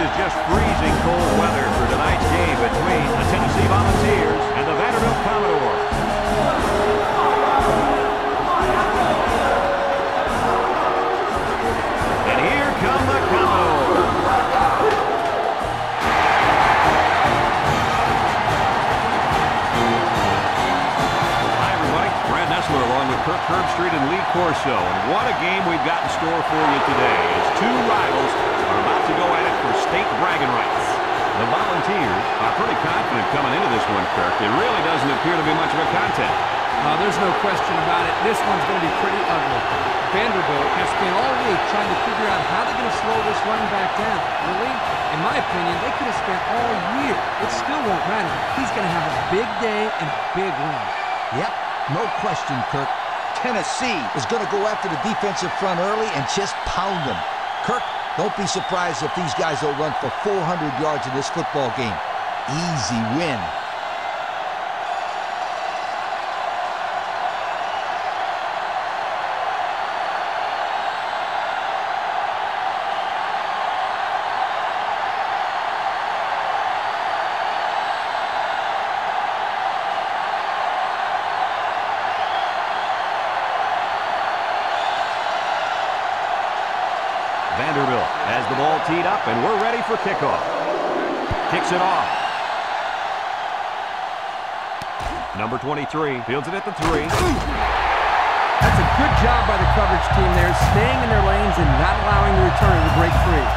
is just freezing cold weather for tonight's game between the Tennessee Volunteers and the Vanderbilt Commodores. And here come the Commodores. Hi, everybody. Brad Nessler along with Kirk Herbstreit and Lee Corso. And what a game we've got in store for you today as two rivals are about to go at it for state bragging rights. The Volunteers are pretty confident coming into this one, Kirk. It really doesn't appear to be much of a contest. There's no question about it. This one's going to be pretty ugly. Vanderbilt has spent all week trying to figure out how they're going to slow this running back down. Really, in my opinion, they could have spent all year. It still won't matter. He's going to have a big day and a big win. Yep, no question, Kirk. Tennessee is going to go after the defensive front early and just pound them. Kirk, don't be surprised if these guys will run for 400 yards in this football game. Easy win. Teed up, and we're ready for kickoff. Kicks it off. Number 23 fields it at the 3. That's a good job by the coverage team there, staying in their lanes and not allowing the returner to break free.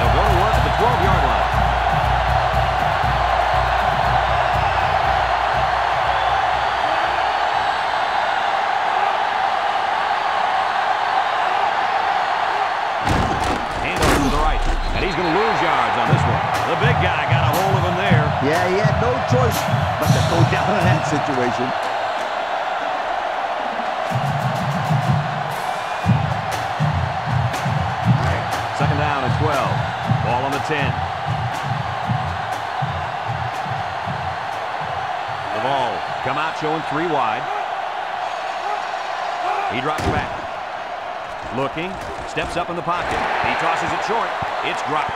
Now go to work at the 12-yard line. He's going to lose yards on this one. The big guy got a hold of him there. Yeah, he had no choice but to go down in that situation. Second down at 12. Ball on the 10. The ball come out showing 3 wide. He drops back. Looking. Steps up in the pocket. He tosses it short. It's dropped.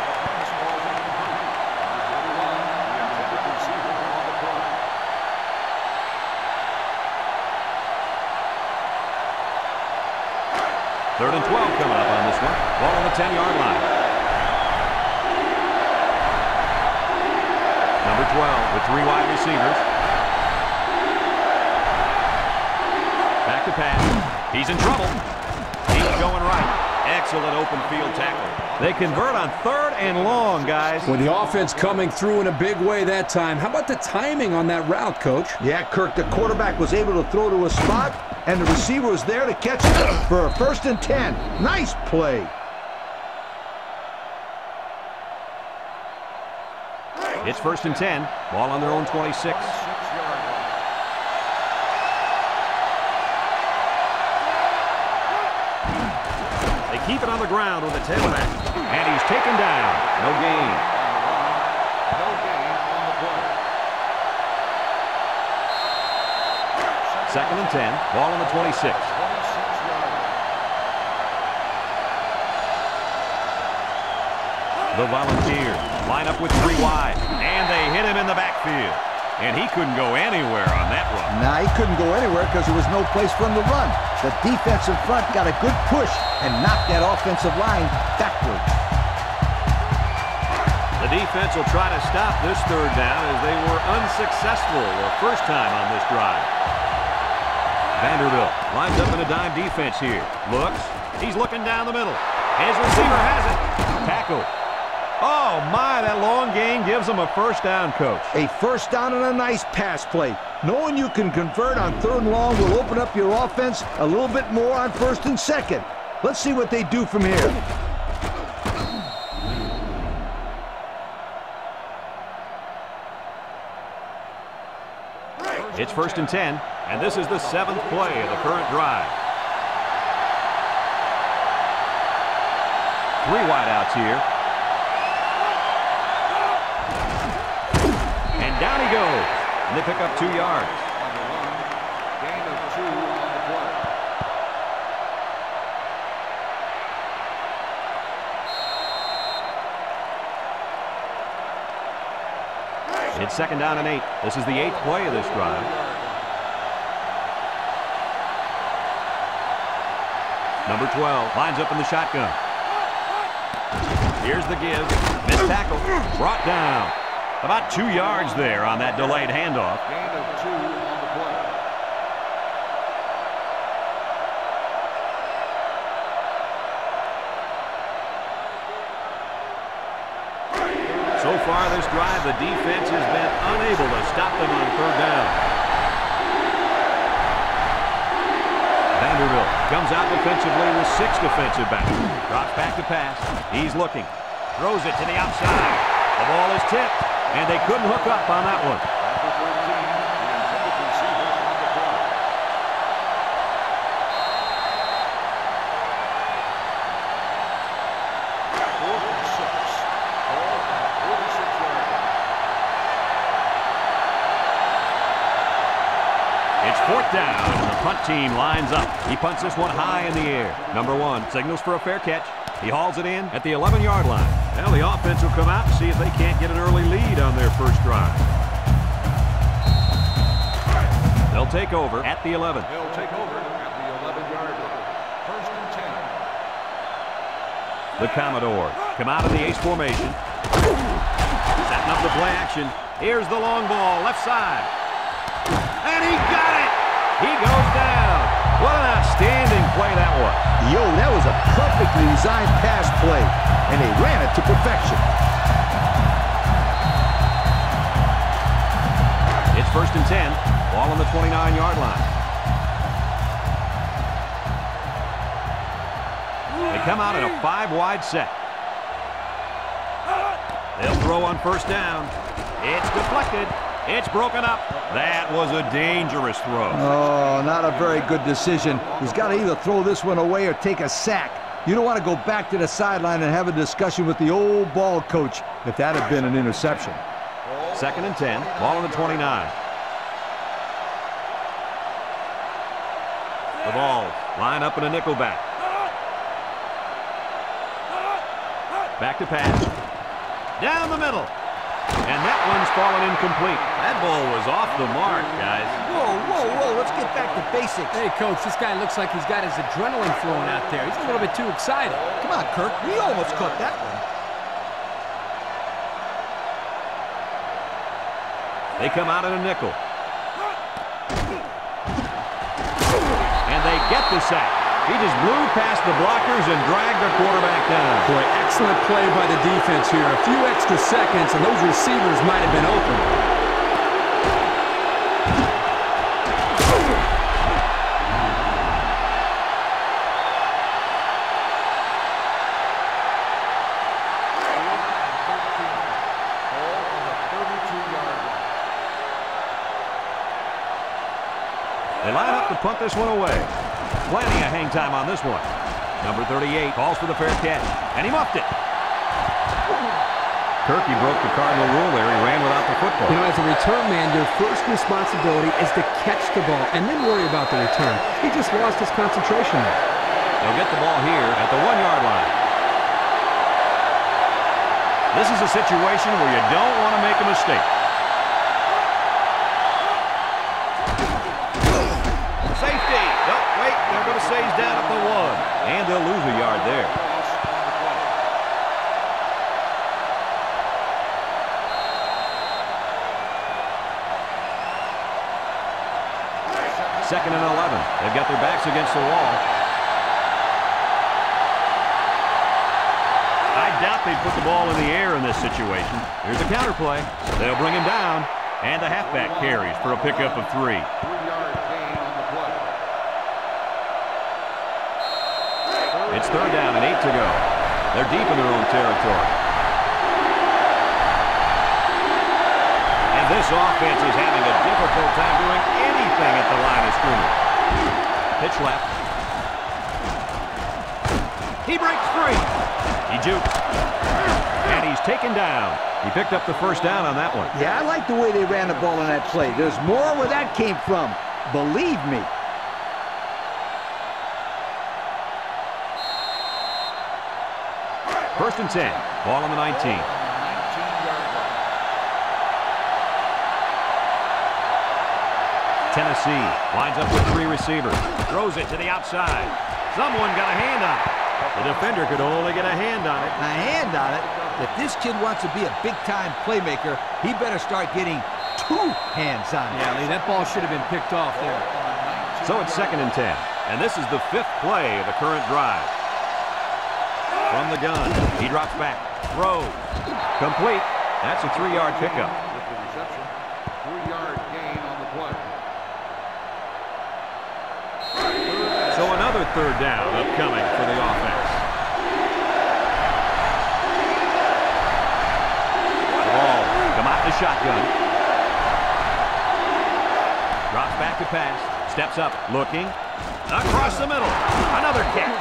Third and 12 coming up on this one. Ball on the 10-yard line. Number 12 with 3 wide receivers. Back to pass. He's in trouble. He's going right. Excellent open field tackle. They convert on third and long, guys. With the offense coming through in a big way that time. How about the timing on that route, Coach? Yeah, Kirk, the quarterback was able to throw to a spot, and the receiver was there to catch it for a 1st and 10. Nice play. It's 1st and 10. Ball on their own 26. Keep it on the ground with a tailback. And he's taken down. No gain. No gain on the play. 2nd and 10. Ball on the 26. The Volunteers line up with 3 wide. And they hit him in the backfield. And he couldn't go anywhere on that run. Nah, he couldn't go anywhere because there was no place for him to run. The defensive front got a good push and knocked that offensive line backwards. The defense will try to stop this third down as they were unsuccessful the first time on this drive. Vanderbilt lines up in a dime defense here. Looks. He's looking down the middle. His receiver has it. Tackle. Oh, my, that long gain gives them a 1st down, Coach. A 1st down and a nice pass play. Knowing you can convert on 3rd and long will open up your offense a little bit more on 1st and 2nd. Let's see what they do from here. It's 1st and 10, and this is the 7th play of the current drive. 3 wideouts here. Down he goes, and they pick up 2 yards. Gain of 2 on the play. It's second down and 8. This is the 8th play of this drive. Number 12 lines up in the shotgun. Here's the give. Missed tackle. Brought down. About 2 yards there on that delayed handoff. Gain of 2 on the play. So far this drive, the defense has been unable to stop them on third down. Vanderbilt comes out defensively with 6 defensive backs. Drops back to pass. He's looking. Throws it to the outside. The ball is tipped, and they couldn't hook up on that one. Down, and the punt team lines up. He punts this one high in the air. Number 1 signals for a fair catch. He hauls it in at the 11-yard line. Well, the offense will come out and see if they can't get an early lead on their first drive. They'll take over at the 11. They'll take over at the 11-yard line. First and 10. The Commodores come out of the ace formation. Setting up the play action. Here's the long ball, left side. And he got it! He goes down. What an outstanding play that was. Yo, that was a perfectly designed pass play, and they ran it to perfection. It's first and 10. Ball on the 29-yard line. They come out in a 5-wide set. They'll throw on first down. It's deflected. It's broken up. That was a dangerous throw. Oh, not a very good decision. He's got to either throw this one away or take a sack. You don't want to go back to the sideline and have a discussion with the old ball coach if that had been an interception. Second and 10. Ball on the 29. The ball line up in a nickel back. Back to pass. Down the middle. And that one's fallen incomplete. That ball was off the mark, guys. Whoa, let's get back to basics. Hey, Coach, this guy looks like he's got his adrenaline flowing out there. He's a little bit too excited. Come on, Kirk, we almost caught that one. They come out in a nickel. And they get the sack. He just blew past the blockers and dragged the quarterback down. Boy, excellent play by the defense here. A few extra seconds, and those receivers might have been open. They line up to punt this one away. Plenty of hang time on this one. Number 38 calls for the fair catch, and he muffed it. Kirk broke the cardinal rule there. He ran without the football. You know, as a return man, your first responsibility is to catch the ball and then worry about the return. He just lost his concentration there. They'll get the ball here at the 1-yard line. This is a situation where you don't want to make a mistake. Stays down at the 1, and they'll lose a yard there. Second and 11. They've got their backs against the wall. I doubt they put the ball in the air in this situation. Here's a counterplay. They'll bring him down, and the halfback carries for a pickup of 3. It's third down and 8 to go. They're deep in their own territory. And this offense is having a difficult time doing anything at the line of scrimmage. Pitch left. He breaks free. He jukes. And he's taken down. He picked up the first down on that one. Yeah, I like the way they ran the ball in that play. There's more where that came from. Believe me. First and 10. Ball on the 19. Tennessee. Lines up with three receivers. Throws it to the outside. Someone got a hand on it. The defender could only get a hand on it. A hand on it? If this kid wants to be a big-time playmaker, he better start getting two hands on it. Yeah, Lee, that ball should have been picked off there. So it's 2nd and 10. And this is the 5th play of the current drive. From the gun, he drops back. Throws. Complete. That's a 3-yard pickup. 3-yard gain on the play. So another 3rd down upcoming for the offense. Ball, come out in the shotgun. Drops back to pass. Steps up, looking. Across the middle. Another catch.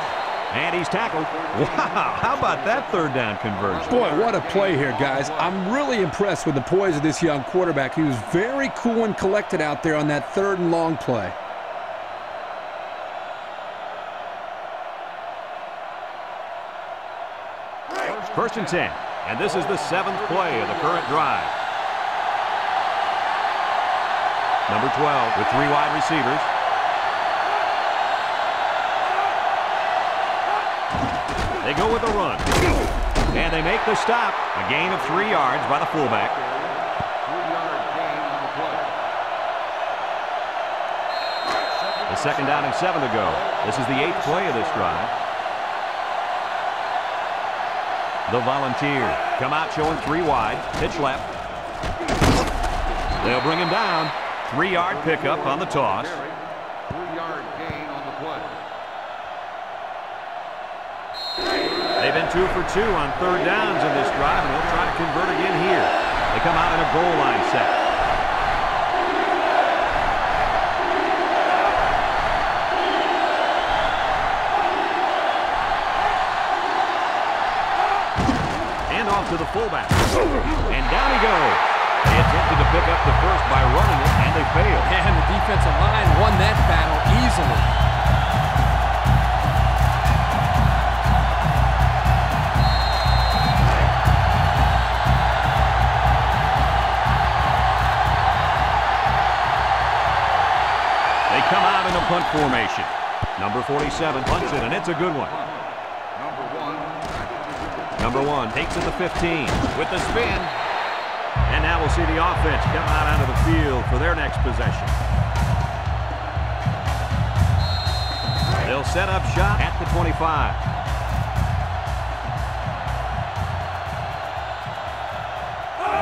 And he's tackled. Wow, how about that 3rd down conversion? Boy, what a play here, guys. I'm really impressed with the poise of this young quarterback. He was very cool and collected out there on that 3rd and long play. First and 10, and this is the 7th play of the current drive. Number 12 with 3 wide receivers. They go with the run. And they make the stop. A gain of 3 yards by the fullback. 3-yard gain on the play. The 2nd down and 7 to go. This is the 8th play of this drive. The Volunteers come out showing 3 wide. Pitch left. They'll bring him down. 3-yard pickup on the toss. 3-yard gain on the play. They've been 2 for 2 on 3rd downs in this drive, and they'll try to convert again here. They come out in a goal line set. And off to the fullback. And down he goes. They attempted to pick up the first by running it, and they failed. And the defensive line won that battle easily. Punt formation. Number 47 punts it, and it's a good one. Number one takes it to 15 with the spin. And now we'll see the offense come out onto the field for their next possession. They'll set up shot at the 25.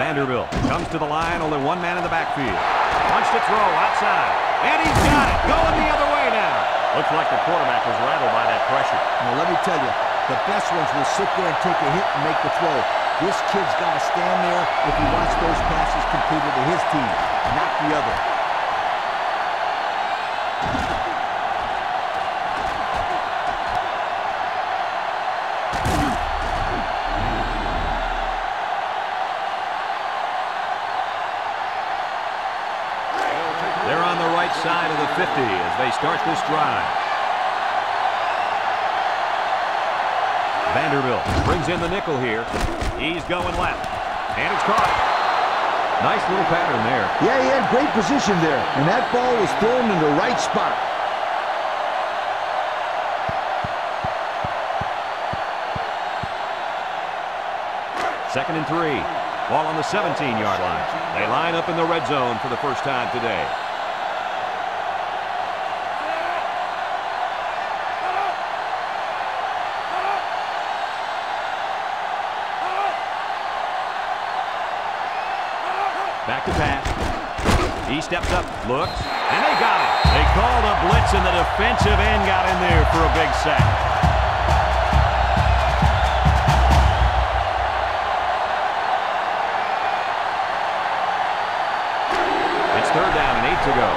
Vanderbilt comes to the line, only one man in the backfield. Punch to throw outside, and he's got it. Going the other way now. Looks like the quarterback was rattled by that pressure. Now let me tell you, the best ones will sit there and take a hit and make the throw. This kid's got to stand there if he wants those passes completed to his team, not the other. Side of the 50 as they start this drive. Vanderbilt brings in the nickel here. He's going left, and it's caught. Nice little pattern there. Yeah, he had great position there, and that ball was thrown in the right spot. Second and 3. Ball on the 17-yard line. They line up in the red zone for the first time today. Back to pass. He steps up, looks, and they got it. They called a blitz, and the defensive end got in there for a big sack. It's 3rd down and 8 to go.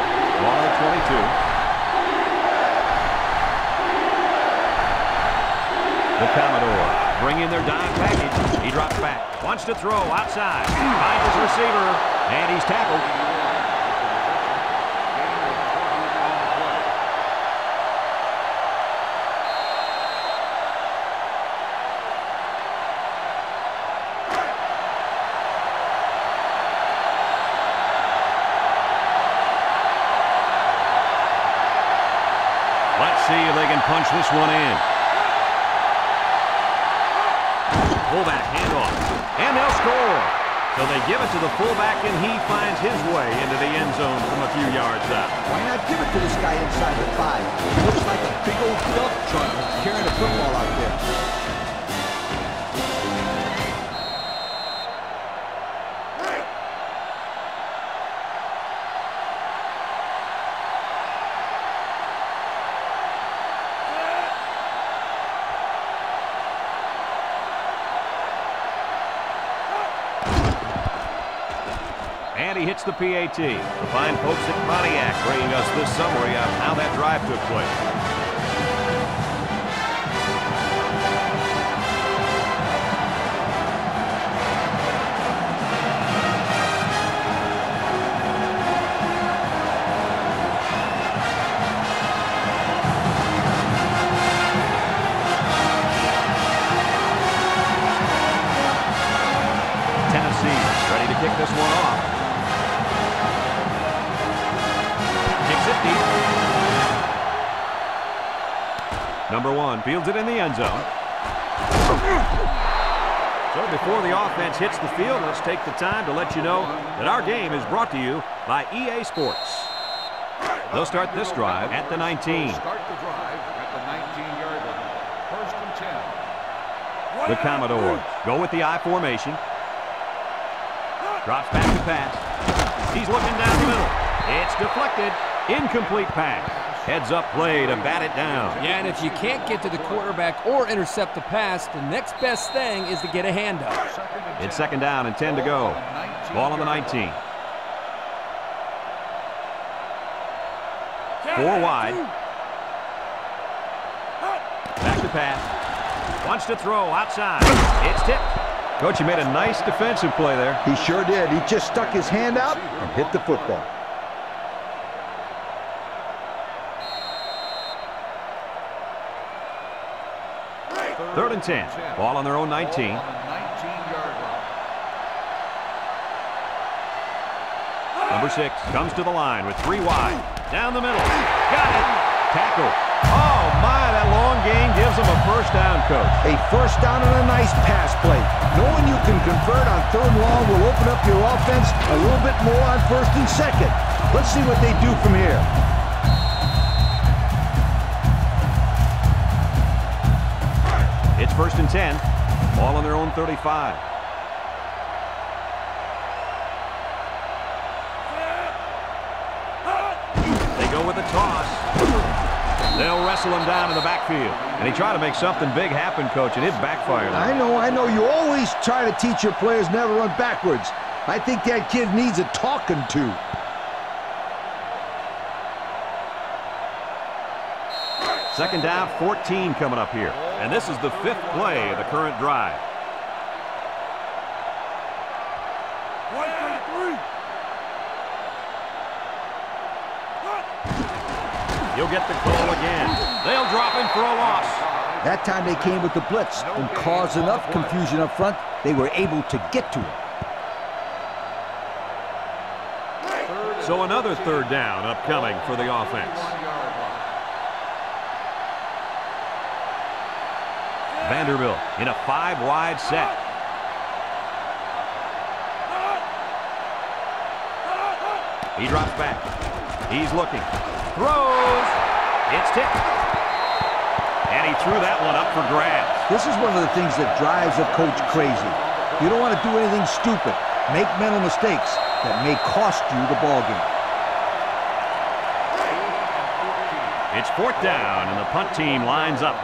Ball at 22. The Commodore bring in their dime package. He drops back. Wants to throw outside. Finds his receiver. And he's tackled. see if they can punch this one in. Fullback handoff, and they'll score. So they give it to the fullback, and he finds his way into the end zone from a few yards out. Why not give it to this guy inside the 5? Looks like a big old dump truck carrying a football out there. He hits the PAT. We'll find folks at Pontiac bringing us this summary on how that drive took place. Tennessee ready to kick this one off. Number one fields it in the end zone. So before the offense hits the field, let's take the time to let you know that our game is brought to you by EA Sports. They'll start this drive at the 19. Start the drive at the 19-yard line. First and 10. The Commodores go with the I formation. Drops back to pass. He's looking down the middle. It's deflected. Incomplete pass. Heads-up play to bat it down. Yeah, and if you can't get to the quarterback or intercept the pass, the next best thing is to get a handoff. It's second down and 10 to go. Ball on the 19. Four wide. Back to pass. Wants to throw outside. It's tipped. Coach, you made a nice defensive play there. He sure did. He just stuck his hand out and hit the football. Third and 10. Ball on their own 19. Number 6 comes to the line with 3 wide. Down the middle. Got it. Tackle. Oh, my. That long gain gives them a first down, Coach. A first down and a nice pass play. Knowing you can convert on third and long will open up your offense a little bit more on first and second. Let's see what they do from here. It's first and 10. Ball on their own 35. They go with a toss. They'll wrestle him down in the backfield. And he tried to make something big happen, Coach, and it backfired. I know. You always try to teach your players never run backwards. I think that kid needs a talking to. Second down, 14 coming up here. And this is the 5th play of the current drive. He'll get the call again. They'll drop him for a loss. That time they came with the blitz and caused enough confusion up front, they were able to get to him. So another third down upcoming for the offense. Vanderbilt in a 5-wide set. He drops back. He's looking. Throws. It's tipped. And he threw that one up for grabs. This is one of the things that drives a coach crazy. You don't want to do anything stupid. Make mental mistakes that may cost you the ballgame. It's fourth down, and the punt team lines up.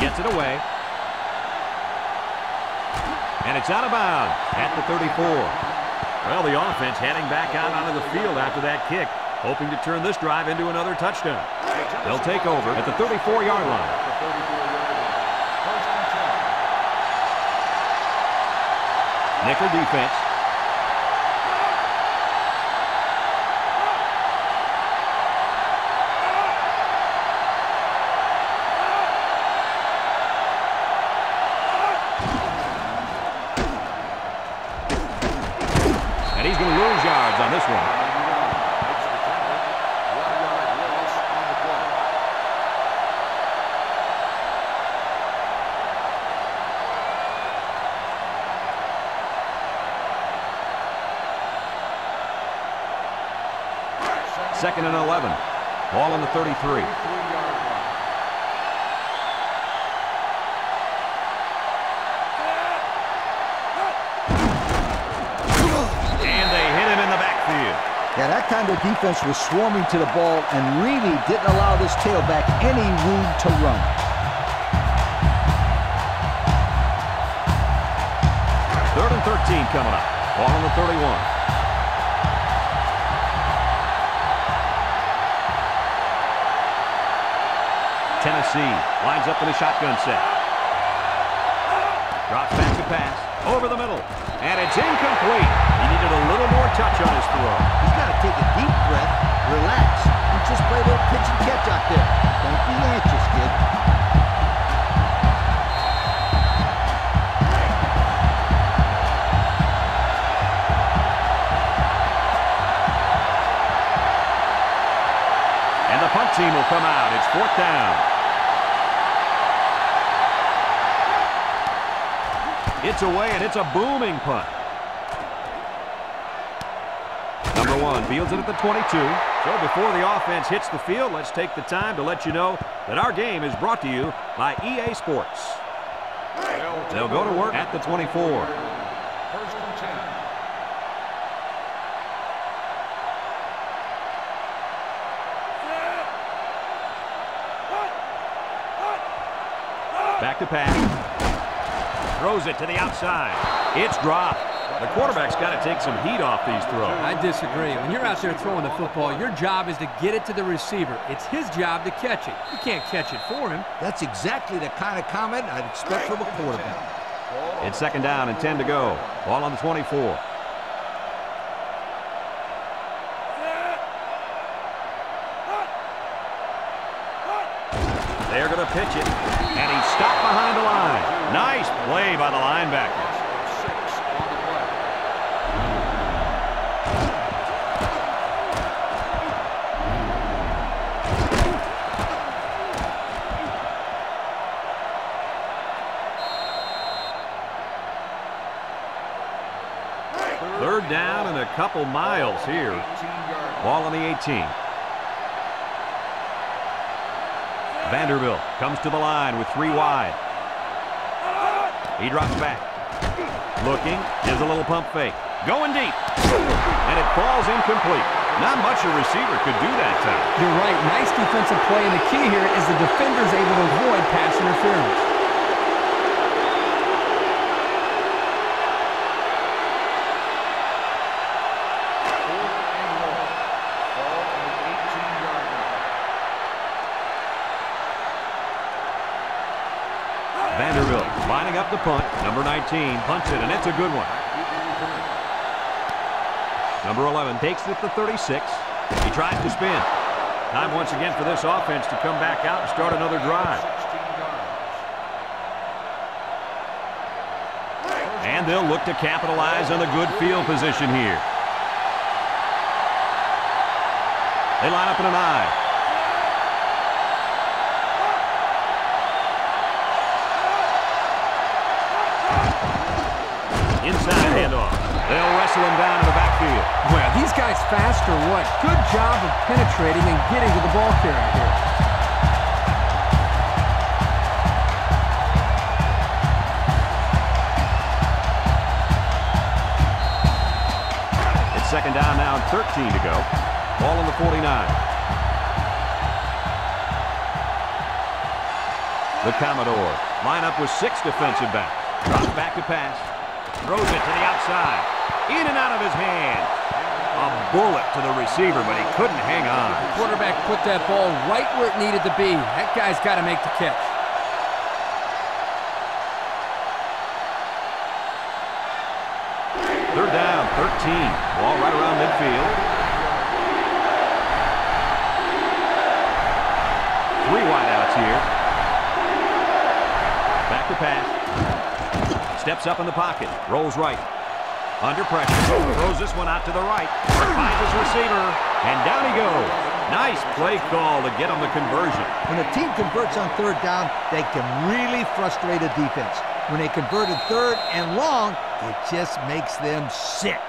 Gets it away. And it's out of bounds at the 34. Well, the offense heading back out onto the field after that kick, hoping to turn this drive into another touchdown. They'll take over at the 34-yard line. Nickel defense. going to lose yards on this one. Second and 11. Ball on the 33. Yeah, that time the defense was swarming to the ball and really didn't allow this tailback any room to run. Third and 13 coming up. Ball on the 31. Tennessee lines up in a shotgun set. Drops back to pass. Over the middle. And it's incomplete. He needed a little more touch on his throw. He's got to take a deep breath, relax, and just play a little pitch and catch out there. Don't be anxious, kid. And the punt team will come out. It's fourth down. It's away, and it's a booming punt. One fields it at the 22. So before the offense hits the field, let's take the time to let you know that our game is brought to you by EA Sports. They'll go to work at the 24. First and 10. Back to pass. Throws it to the outside. It's dropped. The quarterback's got to take some heat off these throws. I disagree. When you're out there throwing the football, your job is to get it to the receiver. It's his job to catch it. You can't catch it for him. That's exactly the kind of comment I'd expect from a quarterback. It's second down and 10 to go. Ball on the 24. They're going to pitch it, and he's stopped behind the line. Nice play by the linebacker. Couple miles here. Ball on the 18. Vanderbilt comes to the line with three wide. He drops back. Looking, gives a little pump fake. Going deep. And it falls incomplete. Not much a receiver could do that time. You're right. Nice defensive play. And the key here is the defender's able to avoid pass interference. Up the punt. Number 19 punts it, and it's a good one. Number 11 takes it at the 36. He tries to spin. Time once again for this offense to come back out and start another drive. And they'll look to capitalize on the good field position here. They line up in an eye. Inside handoff. They'll wrestle him down in the backfield. Well, these guys fast or what? Good job of penetrating and getting to the ball carrier here. It's second down now, 13 to go. Ball on the 49. The Commodore line up with six defensive backs. Drops back to pass. Throws it to the outside. In and out of his hand. A bullet to the receiver, but he couldn't hang on. The quarterback put that ball right where it needed to be. That guy's got to make the catch. Third down, 13. Ball right around midfield. Three wideouts here. Back to pass. Steps up in the pocket, rolls right. Under pressure, throws this one out to the right, finds his receiver, and down he goes. Nice play call to get him the conversion. When a team converts on third down, they can really frustrate a defense. When they converted third and long, it just makes them sick.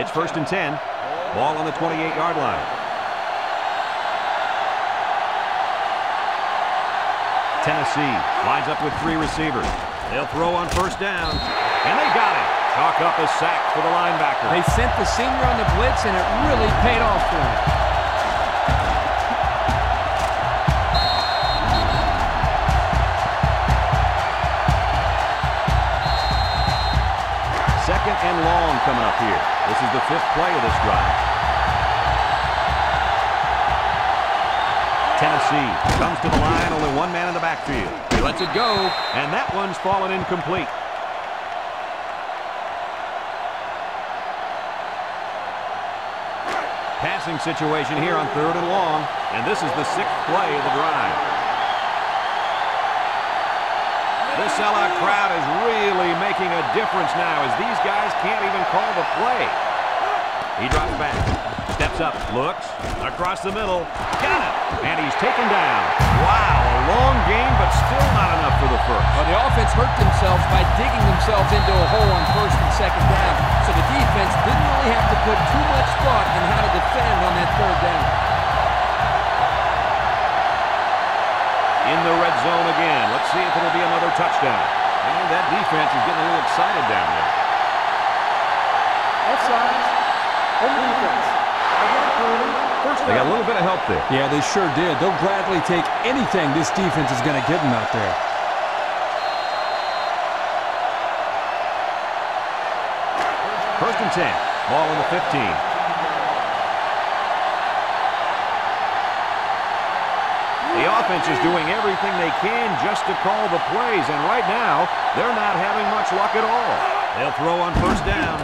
It's 1st and 10. Ball on the 28-yard line. Tennessee lines up with 3 receivers. They'll throw on 1st down, and they got it. Chalk up a sack for the linebacker. They sent the senior on the blitz, and it really paid off for him. And long coming up here. This is the 5th play of this drive. Tennessee comes to the line, only one man in the backfield. He lets it go, and that one's fallen incomplete. Passing situation here on 3rd and long, and this is the 6th play of the drive. This sellout crowd is really making a difference now, as these guys can't even call the play. He drops back, steps up, looks, across the middle, got it, and he's taken down. Wow, a long game, but still not enough for the first. Well, the offense hurt themselves by digging themselves into a hole on 1st and 2nd down, so the defense didn't really have to put too much thought in how to defend on that 3rd down. In the red zone again. Let's see if it'll be another touchdown. And that defense is getting a little excited down there. Offside. Open defense. They got a little bit of help there. Yeah, they sure did. They'll gladly take anything this defense is going to give them out there. First and 10. Ball on the 15. The offense is doing everything they can just to call the plays, and right now, they're not having much luck at all. They'll throw on 1st down.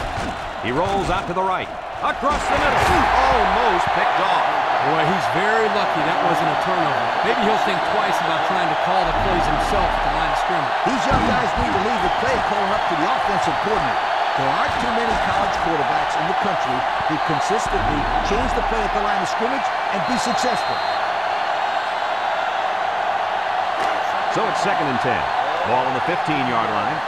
He rolls out to the right. Across the middle. Almost picked off. Boy, he's very lucky that wasn't a turnover. Maybe he'll think twice about trying to call the plays himself at the line of scrimmage. These young guys need to leave the play calling up to the offensive coordinator. There aren't too many college quarterbacks in the country who consistently change the play at the line of scrimmage and be successful. So it's 2nd and 10. Ball on the 15-yard line.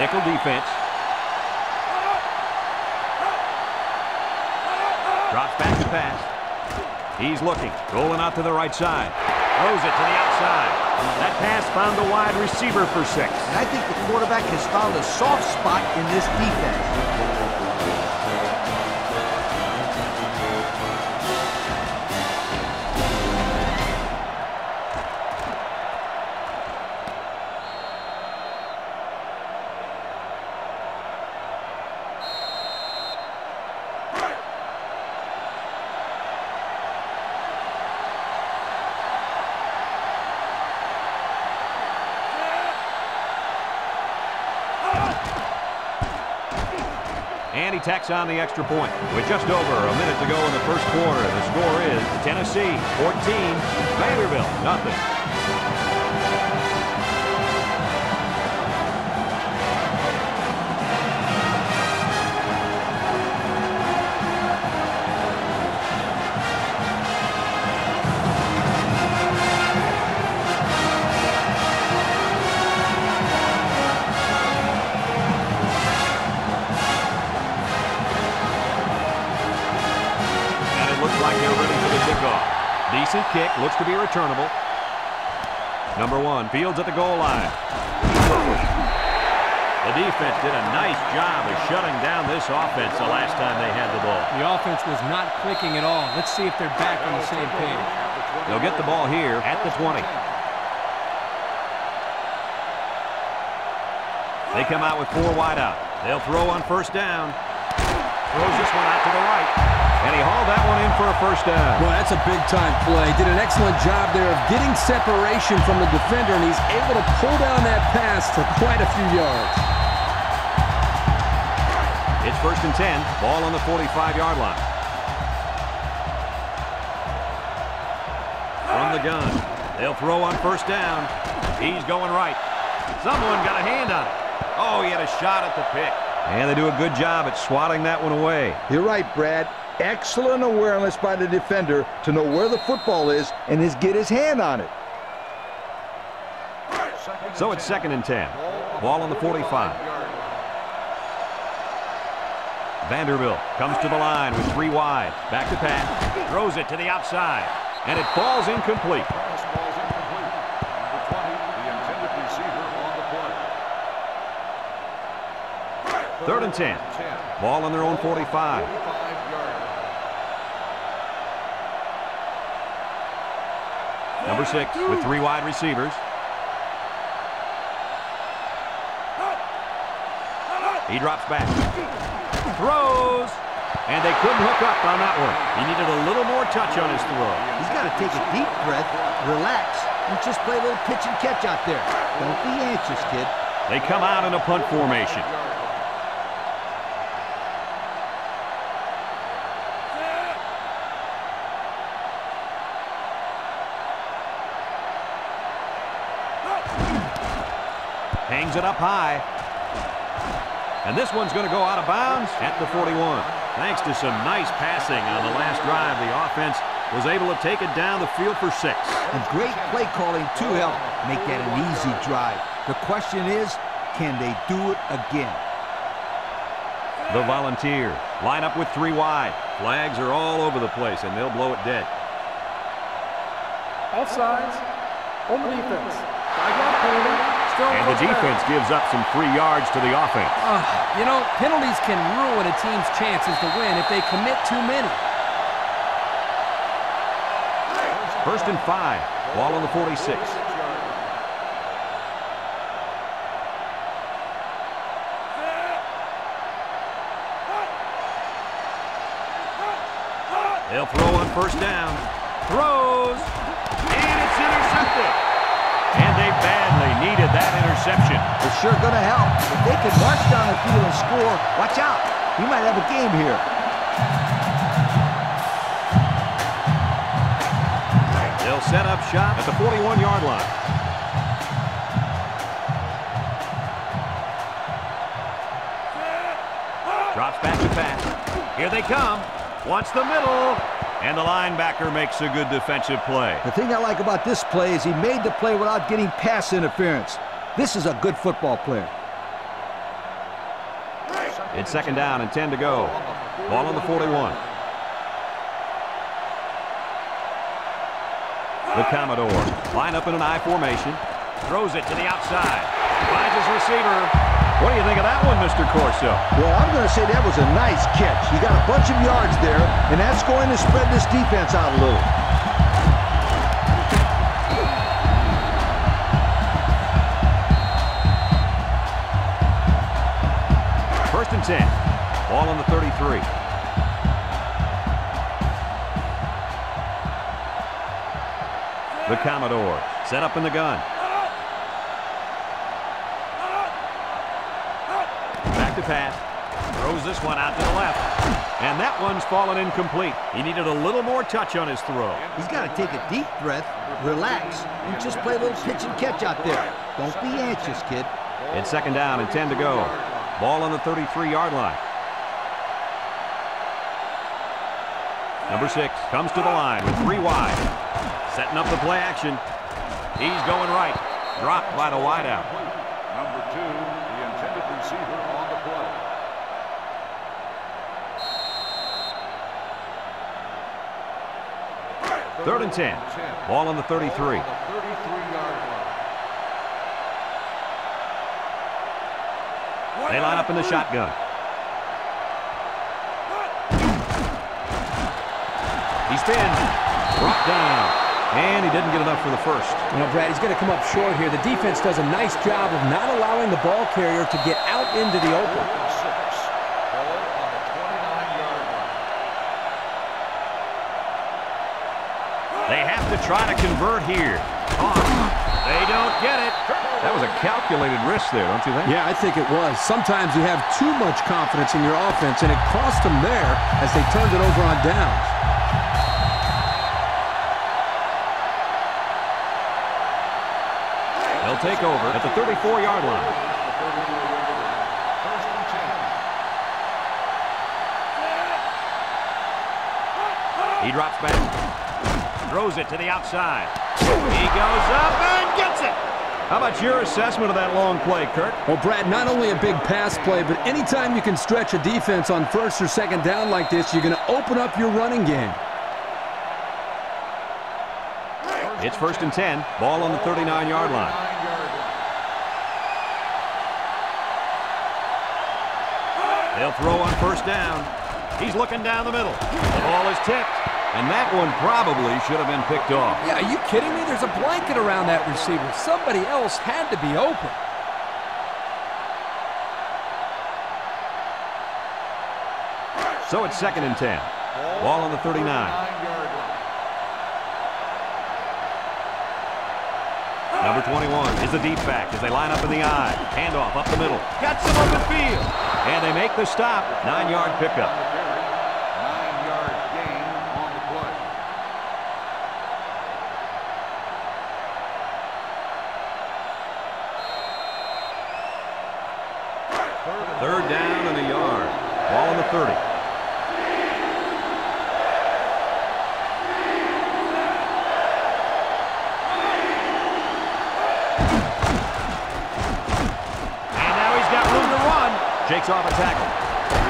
Nickel defense. Drops back to pass. He's looking. Rolling out to the right side. Throws it to the outside. That pass found the wide receiver for 6. And I think the quarterback has found a soft spot in this defense. Tacks on the extra point. With just over a minute to go in the 1st quarter, the score is Tennessee 14, Vanderbilt nothing. Decent kick, looks to be returnable. Number 1, Fields at the goal line. The defense did a nice job of shutting down this offense the last time they had the ball. The offense was not clicking at all. Let's see if they're back on the same page. They'll get the ball here at the 20. They come out with 4 wide out. They'll throw on 1st down. Throws this one out to the right. And he hauled that one in for a 1st down. Well, that's a big-time play. Did an excellent job there of getting separation from the defender, and he's able to pull down that pass for quite a few yards. It's 1st and 10. Ball on the 45-yard line. From the gun. They'll throw on 1st down. He's going right. Someone got a hand on it. Oh, he had a shot at the pick. And they do a good job at swatting that one away. You're right, Brad. Excellent awareness by the defender to know where the football is and get his hand on it. So it's 2nd and 10. Ball on the 45. Vanderbilt comes to the line with 3 wide. Back to pass. Throws it to the outside. And it falls incomplete. Number 20, the intended receiver on the play. 3rd and 10. Ball on their own 45. Number 6 with 3 wide receivers. He drops back. Throws. And they couldn't hook up on that one. He needed a little more touch on his throw. He's got to take a deep breath, relax, and just play a little pitch and catch out there. Don't be anxious, kid. They come out in a punt formation. Hangs it up high. And this one's going to go out of bounds at the 41. Thanks to some nice passing on the last drive, the offense was able to take it down the field for 6. And great play calling to help make that an easy drive. The question is, can they do it again? The Volunteer line up with 3 wide. Flags are all over the place, and they'll blow it dead. Offsides on the defense. I got penalty. And the defense gives up some free yards to the offense. You know, penalties can ruin a team's chances to win if they commit too many. 1st and 5. Ball on the 46. They'll throw on 1st down. Throws. And it's intercepted. And they badly needed that interception. It's sure going to help. If they can march down the field and score, watch out. He might have a game here. They'll set up shot at the 41-yard line. Drops back to pass. Here they come. Wants the middle. And the linebacker makes a good defensive play. The thing I like about this play is he made the play without getting pass interference. This is a good football player. It's 2nd down and 10 to go. Ball on the 41. The Commodore line up in an I formation. Throws it to the outside. Finds his receiver. What do you think of that one, Mr. Corso? Well, I'm going to say that was a nice catch. He got a bunch of yards there, and that's going to spread this defense out a little. First and 10. Ball on the 33. The Commodore set up in the gun. To pass, throws this one out to the left, and that one's fallen incomplete. He needed a little more touch on his throw. He's got to take a deep breath, relax, and just play a little pitch and catch out there. Don't be anxious, kid. It's 2nd down and 10 to go. Ball on the 33-yard line. Number 6 comes to the line with 3 wide. Setting up the play action. He's going right. Dropped by the wideout. Number 2, the intended receiver. Third and 10. Ball on the 33. They line up in the shotgun. He spins. Brought down. And he didn't get enough for the 1st. You know, Brad, he's going to come up short here. The defense does a nice job of not allowing the ball carrier to get out into the open. They have to try to convert here. They don't get it. That was a calculated risk there, don't you think? Yeah, I think it was. Sometimes you have too much confidence in your offense, and it cost them there as they turned it over on downs. They'll take over at the 34-yard line. He drops back, throws it to the outside. He goes up and gets it. How about your assessment of that long play, Kirk? Well, Brad, not only a big pass play, but anytime you can stretch a defense on first or second down like this, you're going to open up your running game. It's 1st and 10, ball on the 39-yard line. They'll throw on first down. He's looking down the middle. The ball is tipped. And that one probably should have been picked off. Yeah, are you kidding me? There's a blanket around that receiver. Somebody else had to be open. So it's 2nd and 10. Ball on the 39. Number 21 is the deep back as they line up in the eye. Handoff up the middle. Got some open field. And they make the stop. 9-yard pickup. Off a tackle.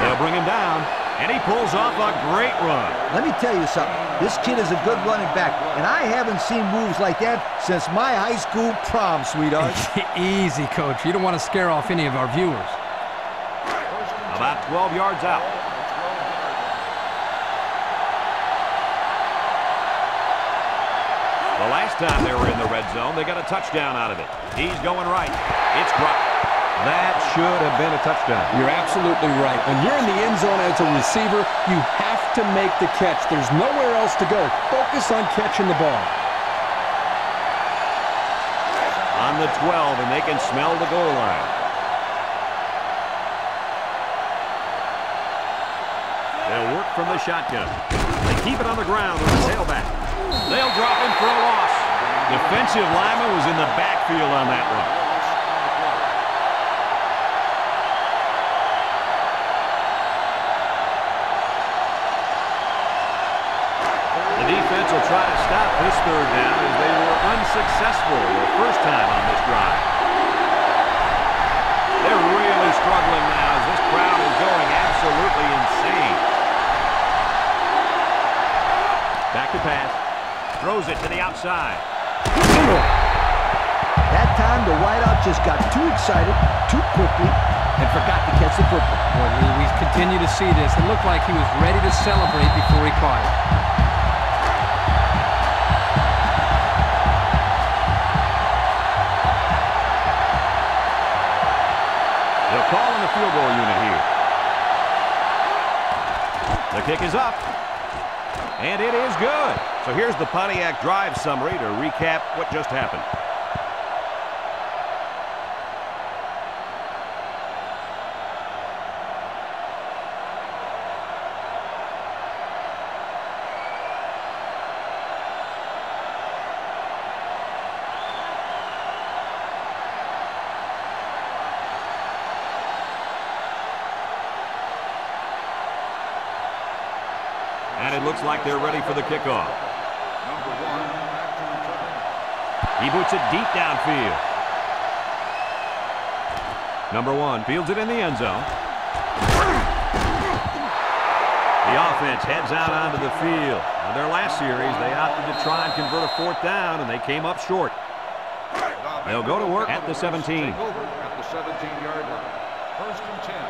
They'll bring him down, and he pulls off a great run. Let me tell you something. This kid is a good running back, and I haven't seen moves like that since my high school prom, sweetheart. Easy, Coach. You don't want to scare off any of our viewers. About 12 yards out. The last time they were in the red zone, they got a touchdown out of it. He's going right. It's dropped. That should have been a touchdown. You're absolutely right. When you're in the end zone as a receiver, you have to make the catch. There's nowhere else to go. Focus on catching the ball. On the 12, and they can smell the goal line. They'll work from the shotgun. They keep it on the ground with the tailback. They'll drop him for a loss. Defensive lineman was in the backfield on that one. Try to stop this third down as they were unsuccessful the first time on this drive. They're really struggling now as this crowd is going absolutely insane. Back to pass. Throws it to the outside. That time the wideout just got too excited, too quickly, and forgot to catch the football. Boy, Lee, we continue to see this. It looked like he was ready to celebrate before he caught it. Field goal unit here. The kick is up, and it is good. So here's the Pontiac drive summary to recap what just happened. Looks like they're ready for the kickoff. He boots it deep downfield. Number one fields it in the end zone. The offense heads out onto the field. In their last series, they opted to try and convert a fourth down, and they came up short. They'll go to work at the 17. At the 17-yard line. 1st and 10.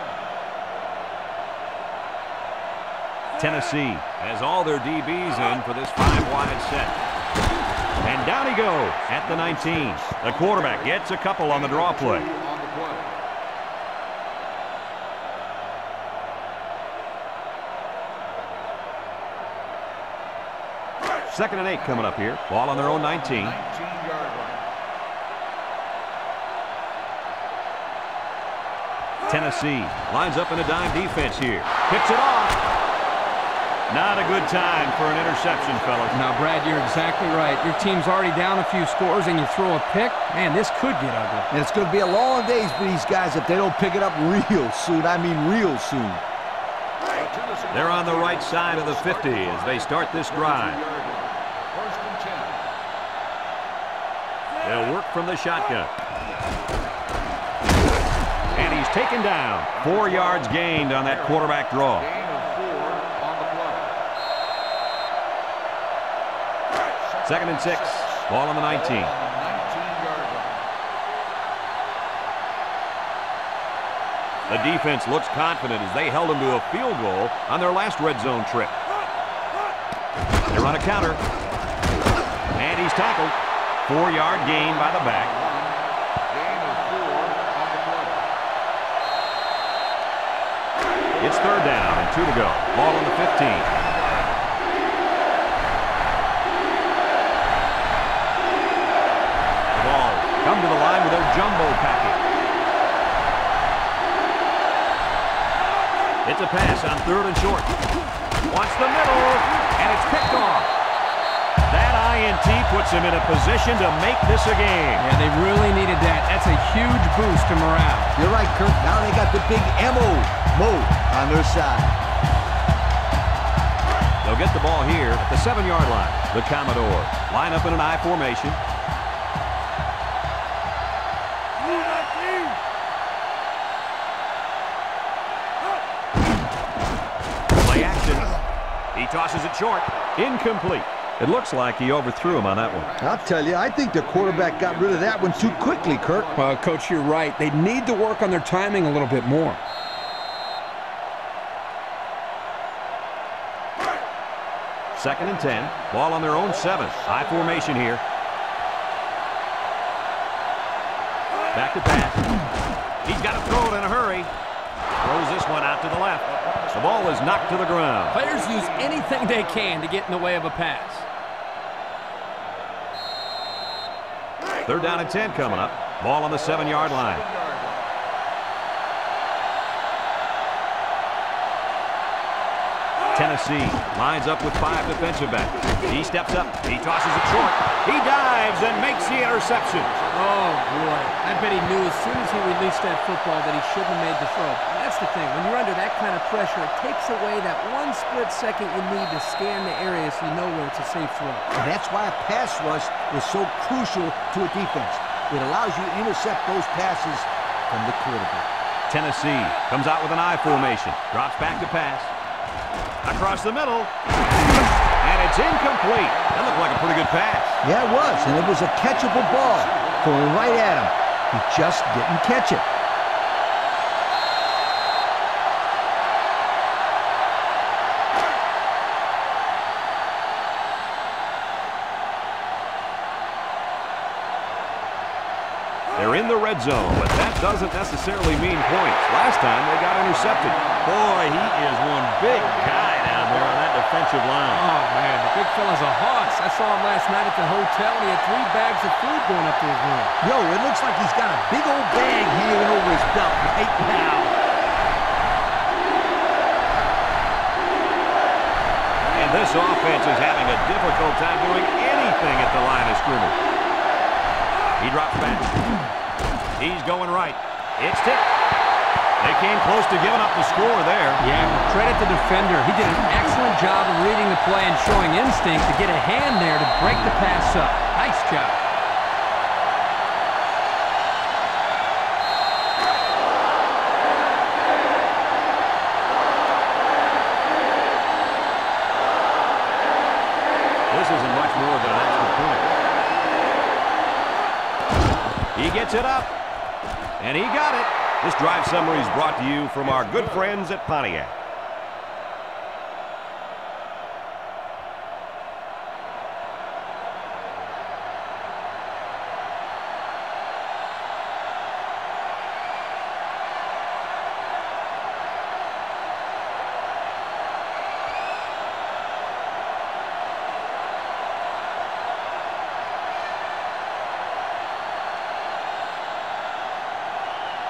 Tennessee has all their DBs in for this 5-wide set. And down he goes at the 19. The quarterback gets a couple on the draw play. Second and 8 coming up here. Ball on their own 19. Tennessee lines up in a dime defense here. Picks it off. Not a good time for an interception, fellas. Now, Brad, you're exactly right. Your team's already down a few scores, and you throw a pick. Man, this could get ugly. And it's going to be a long day for these guys if they don't pick it up real soon. I mean real soon. They're on the right side of the 50 as they start this drive. They'll work from the shotgun. And he's taken down. 4 yards gained on that quarterback draw. Second and 6. Ball on the 19. The defense looks confident as they held them to a field goal on their last red zone trip. They're on a counter. And he's tackled. 4-yard gain by the back. It's third down and 2 to go. Ball on the 15. Come to the line with their jumbo package. It's a pass on third and short. Watch the middle, and it's picked off. That INT puts him in a position to make this a game. Yeah, they really needed that. That's a huge boost to morale. You're right, Kirk. Now they got the big M.O. on their side. They'll get the ball here at the 7-yard line. The Commodore line up in an I formation. Tosses it short. Incomplete. It looks like he overthrew him on that one. I'll tell you, I think the quarterback got rid of that one too quickly, Kirk. Well, Coach, you're right. They need to work on their timing a little bit more. Second and 10. Ball on their own 7. I formation here. Back to pass. He's got to throw it in a hurry. Throws this one out to the left. The ball is knocked to the ground. Players use anything they can to get in the way of a pass. Third down and 10 coming up. Ball on the 7-yard line. Tennessee lines up with 5 defensive backs. He steps up. He tosses it short. He dives and makes the interception. Oh, boy. I bet he knew as soon as he released that football that he shouldn't have made the throw. And that's the thing. When you're under that kind of pressure, it takes away that one split second you need to scan the area so you know where it's a safe throw. And that's why a pass rush is so crucial to a defense. It allows you to intercept those passes from the quarterback. Tennessee comes out with an I formation. Drops back to pass. Across the middle, and it's incomplete. That looked like a pretty good pass. Yeah, it was, and it was a catchable ball going right at him. He just didn't catch it. They're in the red zone, but that doesn't necessarily mean points. Last time they got intercepted. Boy, he is one big guy down there on that defensive line. Oh, man, the big fella's a hoss. I saw him last night at the hotel, and he had 3 bags of food going up to his room. Yo, it looks like he's got a big old bag healing over his belt right now. And this offense is having a difficult time doing anything at the line of scrimmage. He drops back. He's going right. It's tipped. They came close to giving up the score there. Yeah, credit the defender. He did an excellent job of reading the play and showing instinct to get a hand there to break the pass up. Nice job. This isn't much more than an extra point. He gets it up. And he got it. This drive summary is brought to you from our good friends at Pontiac.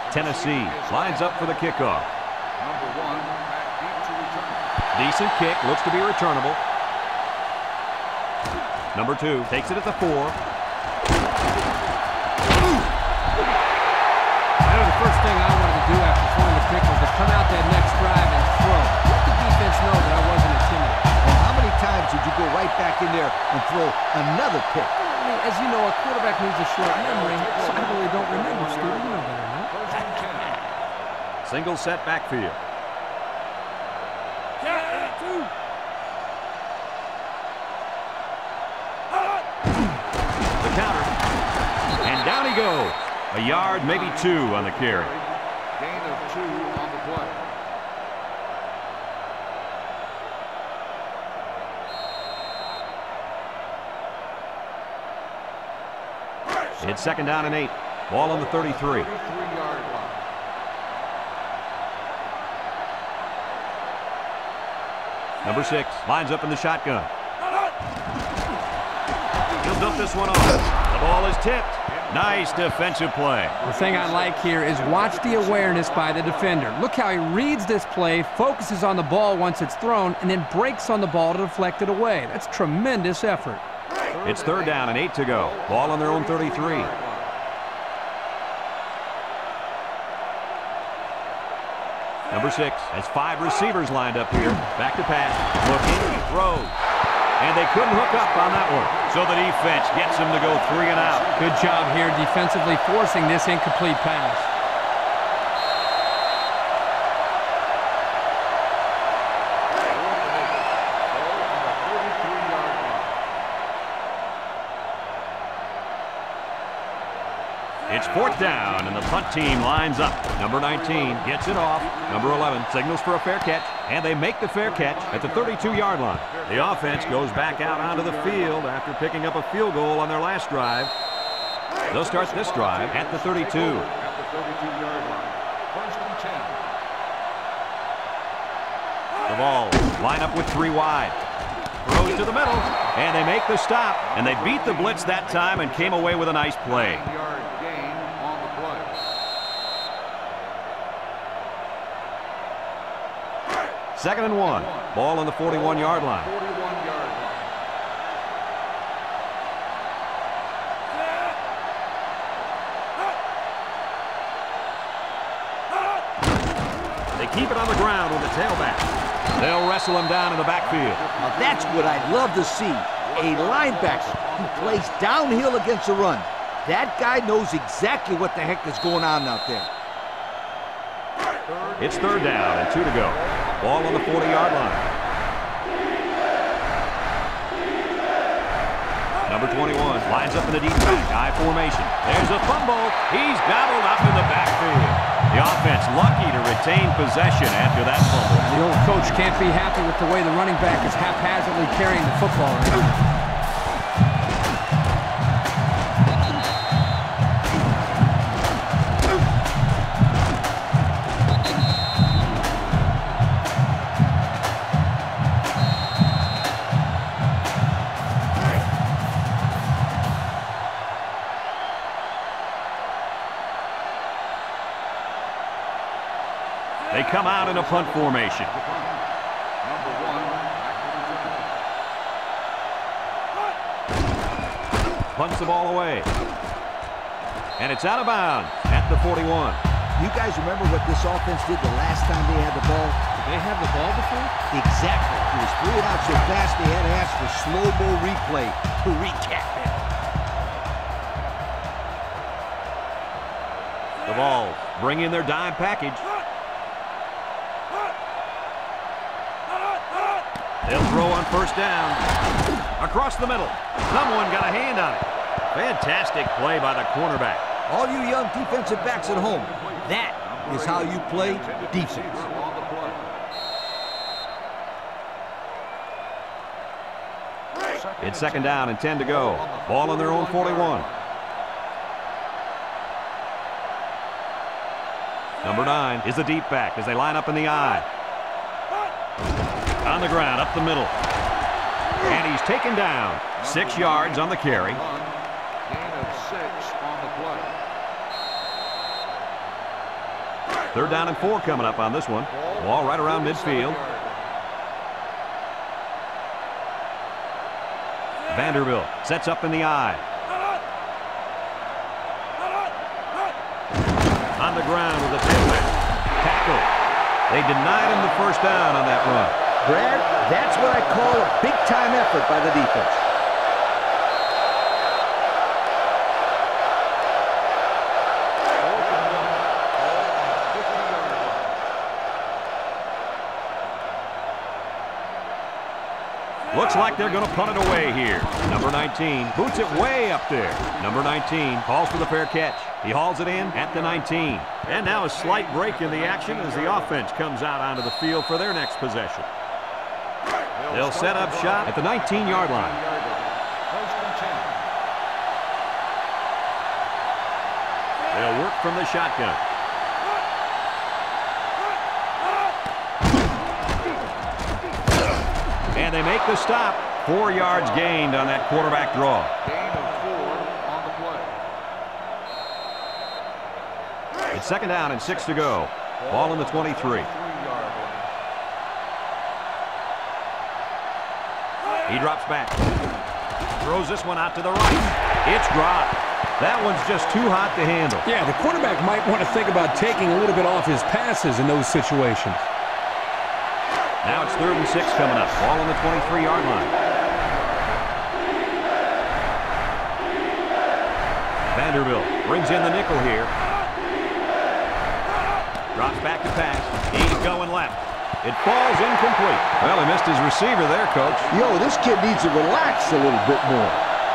Tennessee lines up for the kickoff. Number 1, back deep to return. Decent kick, looks to be returnable. Number two takes it at the 4. I know the first thing I wanted to do after throwing the pick was to come out that next drive and throw. Let the defense know that I wasn't intimidated. Well, how many times did you go right back in there and throw another pick? I mean, as you know, a quarterback needs a short memory, so I really don't remember, Steve. You know better than that. Single set backfield. A yard, maybe 2 on the carry. Gain of 2 on the play. It's 2nd down and 8. Ball on the 33. 33-yard line. Number 6 lines up in the shotgun. He'll dump this one off. The ball is tipped. Nice defensive play. The thing I like here is watch the awareness by the defender. Look how he reads this play, focuses on the ball once it's thrown, and then breaks on the ball to deflect it away. That's tremendous effort. It's 3rd down and 8 to go. Ball on their own 33. Number 6 has 5 receivers lined up here. Back to pass. Looking, throws. And they couldn't hook up on that one. So the defense gets them to go 3 and out. Good job here defensively forcing this incomplete pass. It's 4th down, and the punt team lines up. Number 19 gets it off. Number 11 signals for a fair catch, and they make the fair catch at the 32-yard line. The offense goes back out onto the field after picking up a field goal on their last drive. They'll start this drive at the 32. The ball line up with 3 wide. Throws to the middle, and they make the stop. And they beat the blitz that time and came away with a nice play. Second and 1. Ball on the 41-yard line. They keep it on the ground with the tailback. They'll wrestle him down in the backfield. Now that's what I'd love to see. A linebacker who plays downhill against a run. That guy knows exactly what the heck is going on out there. It's 3rd down and 2 to go. Ball on the 40-yard line. Number 21 lines up in the deep back, I formation. There's a fumble. He's gobbled up in the backfield. The offense lucky to retain possession after that fumble. The old coach can't be happy with the way the running back is haphazardly carrying the football around. Come out in a punt formation. Punts the ball away. And it's out of bounds at the 41. You guys remember what this offense did the last time they had the ball? Did they have the ball before? Exactly. It was threw it out so fast they had to ask for slow-mo replay to recap it. The Vols bring in their dime package. They'll throw on 1st down. Across the middle. Someone got a hand on it. Fantastic play by the cornerback. All you young defensive backs at home, that is how you play defense. It's 2nd down and 10 to go. Ball on their own 41. Number 9 is the deep back as they line up in the eye. On the ground, up the middle. And he's taken down. 6 yards on the carry. Gain of 6 on the play. 3rd down and 4 coming up on this one. Ball right around midfield. Vanderbilt sets up in the eye. On the ground with a tailback. Tackle. They denied him the first down on that run. Brad, that's what I call a big-time effort by the defense. Looks like they're going to punt it away here. Number 19 boots it way up there. Number 19 calls for the fair catch. He hauls it in at the 19. And now a slight break in the action as the offense comes out onto the field for their next possession. They'll set up shot at the 19-yard line. They'll work from the shotgun. And they make the stop. 4 yards gained on that quarterback draw. Gain of 4 on the play. It's second down and 6 to go. Ball in the 23. He drops back. Throws this one out to the right. It's dropped. That one's just too hot to handle. Yeah, the quarterback might want to think about taking a little bit off his passes in those situations. Now it's 3rd and 6 coming up. Ball on the 23-yard line. Vanderbilt brings in the nickel here. Drops back to pass. He's going left. It falls incomplete. Well, he missed his receiver there, Coach. Yo, this kid needs to relax a little bit more.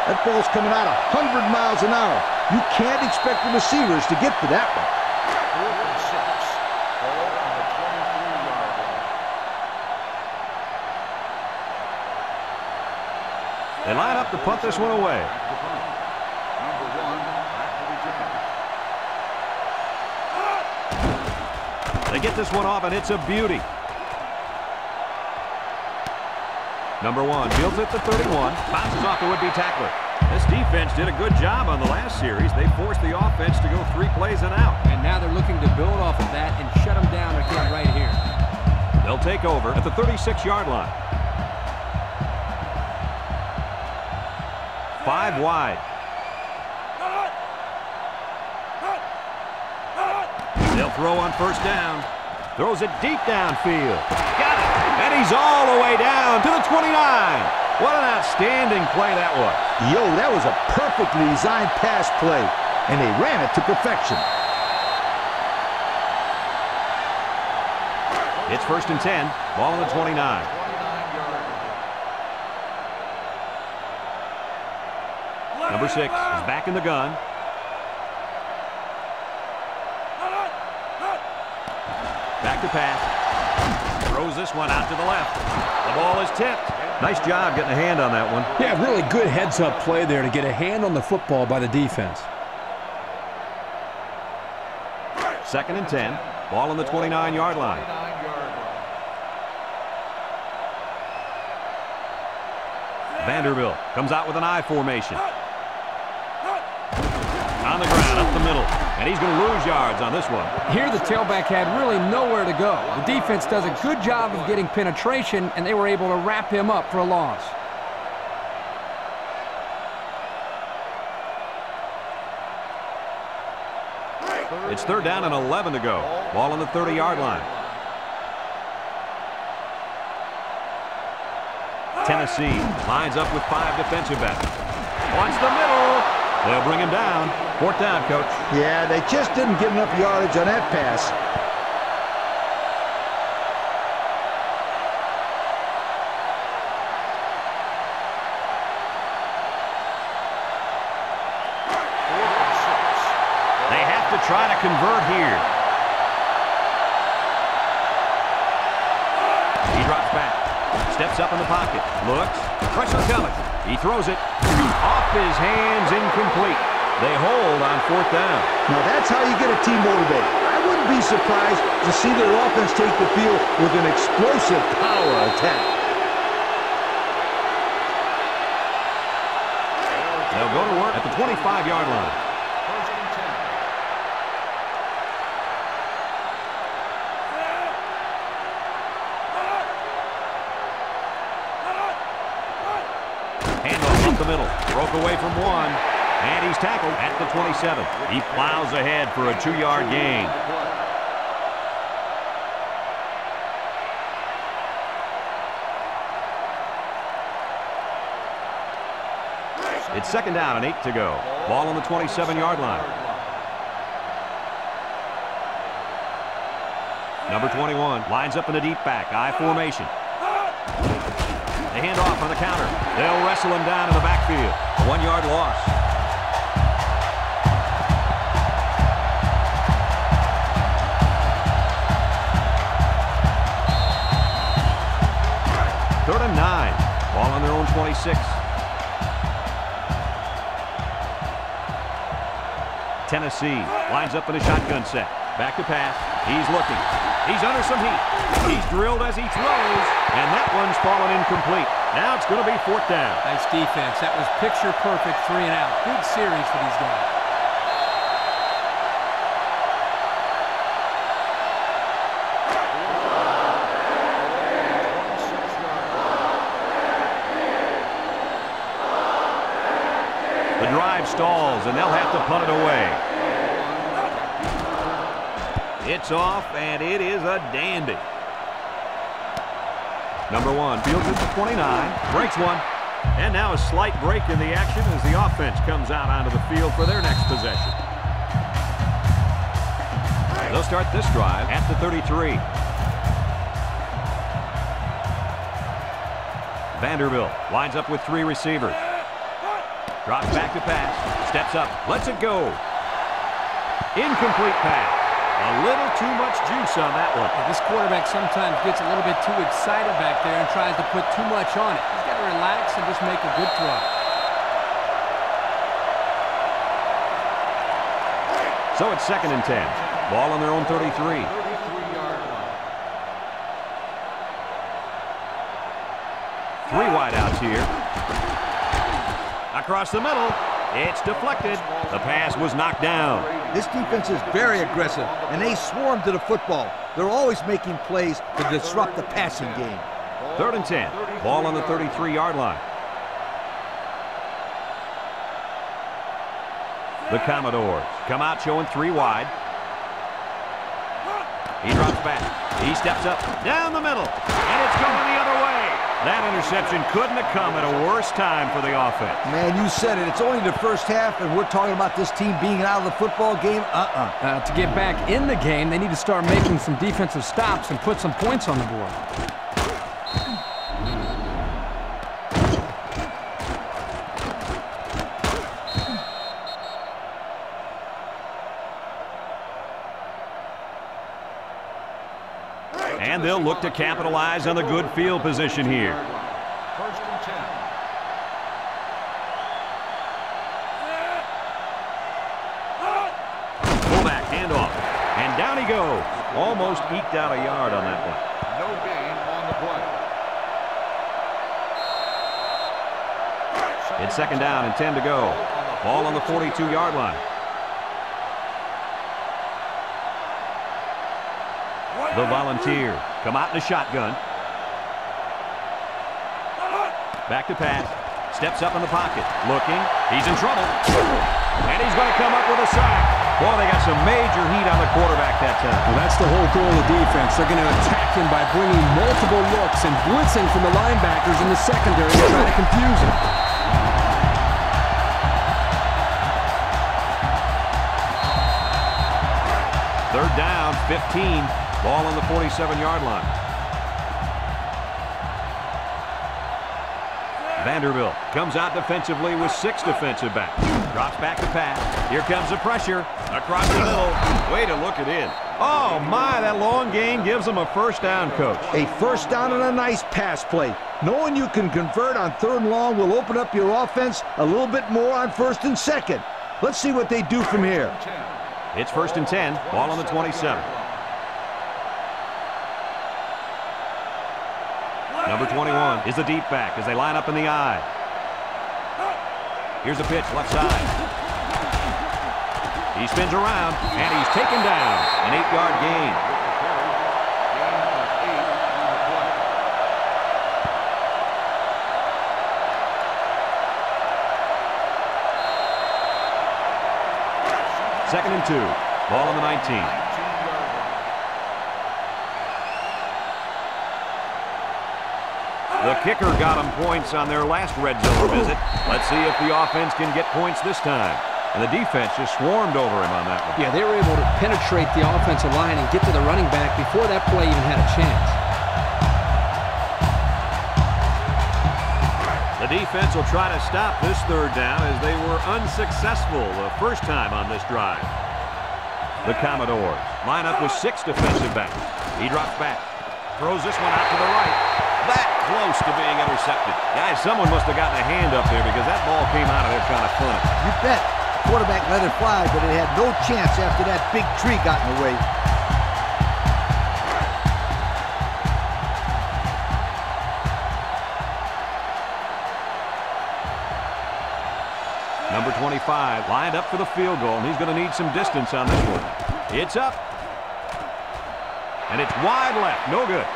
That ball's coming out 100 miles an hour. You can't expect the receivers to get to that one. They line up to punt this one away. They get this one off, and it's a beauty. Number 1 fields at the 31. Bounces off the would-be tackler. This defense did a good job on the last series. They forced the offense to go 3 plays and out. And now they're looking to build off of that and shut them down again right here. They'll take over at the 36-yard line. 5 wide. They'll throw on first down. Throws it deep downfield. Got it. And he's all the way down to the 29. What an outstanding play that was. Yo, that was a perfectly designed pass play. And they ran it to perfection. It's 1st and 10. Ball on the 29. Number 6 is back in the gun. Back to pass. Throws this one out to the left. The ball is tipped. Nice job getting a hand on that one. Yeah, really good heads-up play there to get a hand on the football by the defense. 2nd and 10. Ball on the 29-yard line. Vanderbilt comes out with an I formation. On the ground, up the middle, and he's going to lose yards on this one. Here the tailback had really nowhere to go. The defense does a good job of getting penetration, and they were able to wrap him up for a loss. It's 3rd down and 11 to go. Ball on the 30-yard line. Tennessee lines up with 5 defensive backs. Wants the middle. They'll bring him down. 4th down, Coach. Yeah, they just didn't get enough yardage on that pass. They have to try to convert here. He drops back. Steps up in the pocket. Looks. Pressure coming. He throws it. Off his hands. Incomplete. They hold on 4th down. Now that's how you get a team motivated. I wouldn't be surprised to see their offense take the field with an explosive power attack. They'll go to work at the 25-yard line. up the middle. Broke away from one. And he's tackled at the 27. He plows ahead for a 2-yard gain. It's second down and 8 to go. Ball on the 27-yard line. Number 21 lines up in the deep back. I formation. They hand off on the counter. They'll wrestle him down in the backfield. 1 yard loss. Third and 9. Ball on their own 26. Tennessee lines up in a shotgun set. Back to pass. He's looking. He's under some heat. He's drilled as he throws, and that one's fallen incomplete. Now it's going to be fourth down. Nice defense. That was picture perfect three and out. Good series for these guys. The drive stalls, and they'll have to punt it away. It's off, and it is a dandy. Number 1 fields it to 29, breaks one, and now a slight break in the action as the offense comes out onto the field for their next possession. They'll start this drive at the 33. Vanderbilt lines up with 3 receivers. Drops back to pass, steps up, lets it go. Incomplete pass. A little too much juice on that one. This quarterback sometimes gets a little bit too excited back there and tries to put too much on it. He's got to relax and just make a good throw. So it's second and 10. Ball on their own 33. Three wideouts here. Across the middle. It's deflected. The pass was knocked down. This defense is very aggressive, and they swarm to the football. They're always making plays to disrupt the passing game. Third and 10. Ball on the 33-yard line. The Commodores come out showing 3 wide. He drops back. He steps up. Down the middle. And it's going the other way. That interception couldn't have come at a worse time for the offense. Man, you said it. It's only the first half, and we're talking about this team being out of the football game. To get back in the game, they need to start making some defensive stops and put some points on the board. And they'll look to capitalize on the good field position here. First and 10. Fullback, handoff, and down he goes. Almost eked out a yard on that one. No gain on the play. It's second down and 10 to go. Ball on the 42-yard line. The Volunteers come out in a shotgun. Back to pass. Steps up in the pocket. Looking. He's in trouble. And he's going to come up with a sack. Boy, they got some major heat on the quarterback that time. Well, that's the whole goal of defense. They're going to attack him by bringing multiple looks and blitzing from the linebackers in the secondary to try to confuse him. Third down, 15. Ball on the 47-yard line. Vanderbilt comes out defensively with 6 defensive backs. Drops back to pass. Here comes the pressure. Across the middle. Way to look it in. Oh, my, that long gain gives them a first down, Coach. A first down and a nice pass play. Knowing you can convert on third and long will open up your offense a little bit more on first and second. Let's see what they do from here. It's first and 10, ball on the 27. Number 21 is the deep back as they line up in the eye. Here's a pitch, left side. He spins around, and he's taken down. An 8-yard gain. Second and 2. Ball on the 19. The kicker got them points on their last red zone visit. Let's see if the offense can get points this time. And the defense just swarmed over him on that one. Yeah, they were able to penetrate the offensive line and get to the running back before that play even had a chance. The defense will try to stop this third down as they were unsuccessful the first time on this drive. The Commodores line up with 6 defensive backs. He drops back, throws this one out to the right. That close to being intercepted. Guys, someone must have gotten a hand up there because that ball came out of there kind of funny. You bet. Quarterback let it fly, but it had no chance after that big tree got in the way. Number 25 lined up for the field goal, and he's going to need some distance on this one. It's up. And it's wide left. No good.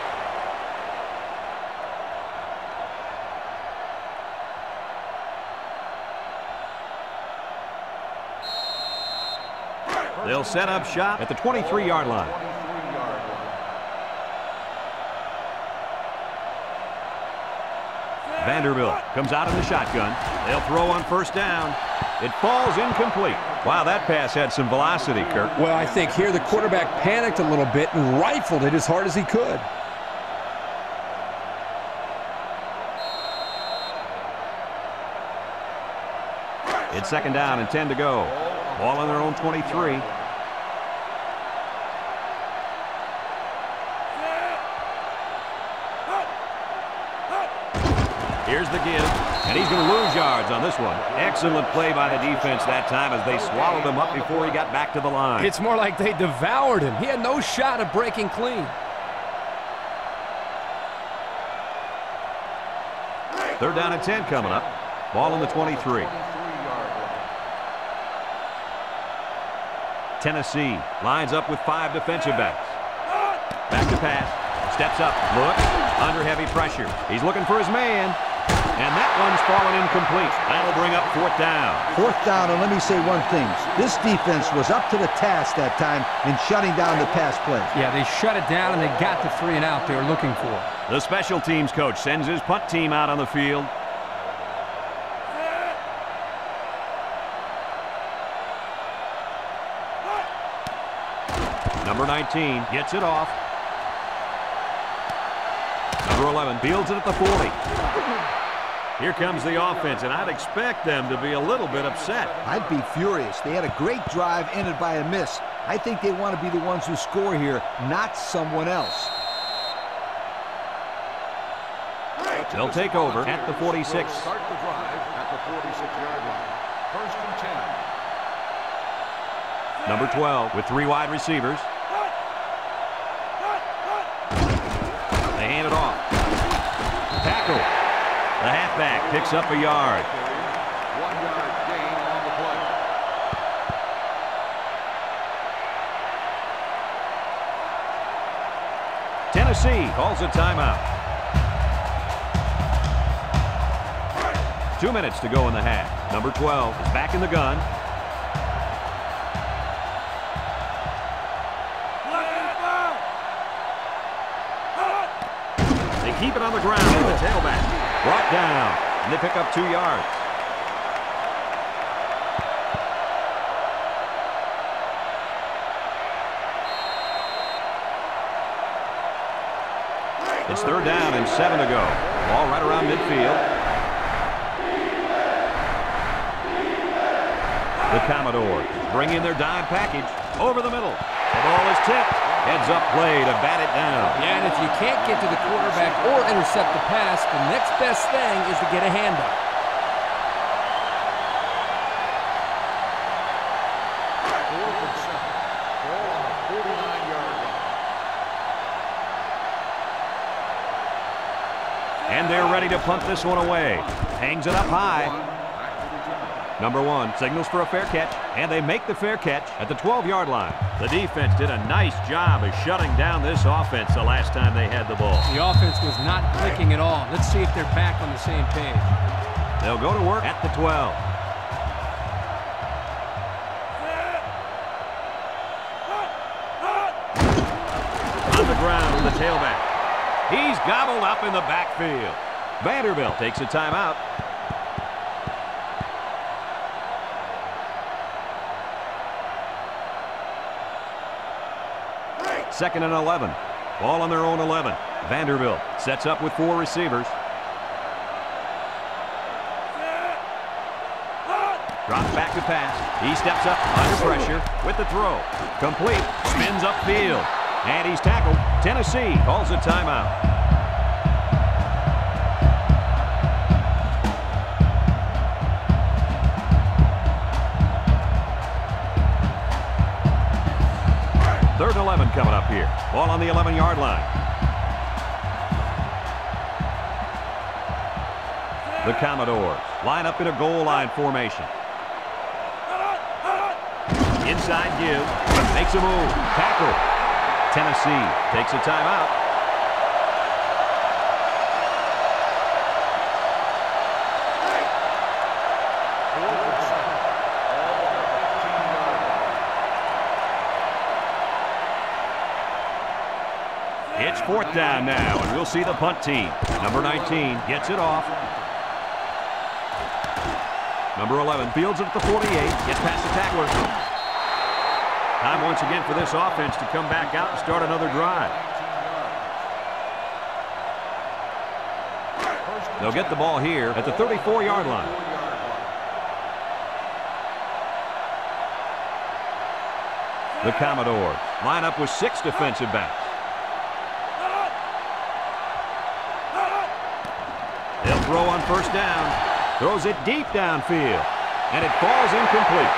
They'll set up shop at the 23-yard line. Vanderbilt comes out in the shotgun. They'll throw on first down. It falls incomplete. Wow, that pass had some velocity, Kirk. Well, I think here the quarterback panicked a little bit and rifled it as hard as he could. It's second down and 10 to go. Ball on their own 23. Here's the give, and he's going to lose yards on this one. Excellent play by the defense that time as they swallowed him up before he got back to the line. It's more like they devoured him. He had no shot of breaking clean. Third down and 10 coming up. Ball on the 23. Tennessee lines up with 5 defensive backs. Back to pass. Steps up. Look. Under heavy pressure. He's looking for his man. And that one's fallen incomplete. That'll bring up fourth down. Fourth down, and let me say one thing. This defense was up to the task that time in shutting down the pass play. Yeah, they shut it down, and they got the 3 and out they were looking for. The special teams coach sends his punt team out on the field. Number 19 gets it off. Number 11 fields it at the 40. Here comes the offense, and I'd expect them to be a little bit upset. I'd be furious. They had a great drive ended by a miss. I think they want to be the ones who score here, not someone else. They'll take over at the 46. Start the drive at the 46-yard line. First and 10. Number 12 with 3 wide receivers. They hand it off. Tackle. The halfback picks up a yard. 1 yard gain on the play. Tennessee calls a timeout. 2 minutes to go in the half. Number 12 is back in the gun. They keep it on the ground with the tailback. Brought down, and they pick up 2 yards. It's third down and 7 to go. Ball right around midfield. The Commodores bring in their dime package over the middle. The ball is tipped. Heads up play to bat it down. Yeah, and if you can't get to the quarterback or intercept the pass, the next best thing is to get a handoff. Ball on the 49-yard line. And they're ready to punt this one away. Hangs it up high. Number 1 signals for a fair catch, and they make the fair catch at the 12-yard line. The defense did a nice job of shutting down this offense the last time they had the ball. The offense was not clicking at all. Let's see if they're back on the same page. They'll go to work at the 12. the tailback. He's gobbled up in the backfield. Vanderbilt takes a timeout. Second and 11. Ball on their own 11. Vanderbilt sets up with four receivers. Drops back to pass. He steps up under pressure with the throw. Complete. Spins upfield. And he's tackled. Tennessee calls a timeout. Third and 11 coming up here. Ball on the 11-yard line. The Commodores line up in a goal line formation. Inside give. Makes a move. Tackle. Tennessee takes a timeout. It's fourth down now, and we'll see the punt team. Number 19 gets it off. Number 11 fields it at the 48. Gets past the tackler. Time once again for this offense to come back out and start another drive. They'll get the ball here at the 34-yard line. The Commodores line up with six defensive backs. Throw on first down, throws it deep downfield, and it falls incomplete.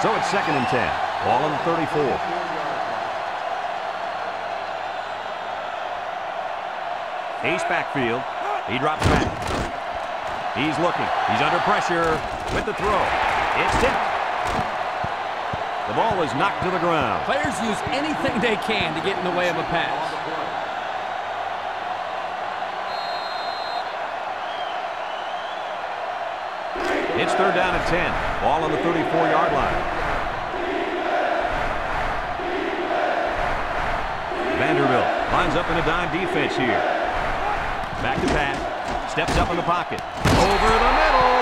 So it's second and 10, ball on the 34. Ace backfield, he drops back. He's looking. He's under pressure with the throw. It's tipped. The ball is knocked to the ground. Players use anything they can to get in the way of a pass. It's third down and 10. Ball on the 34-yard line. Vanderbilt lines up in a dime defense here. Back to pass. Steps up in the pocket. Over the middle.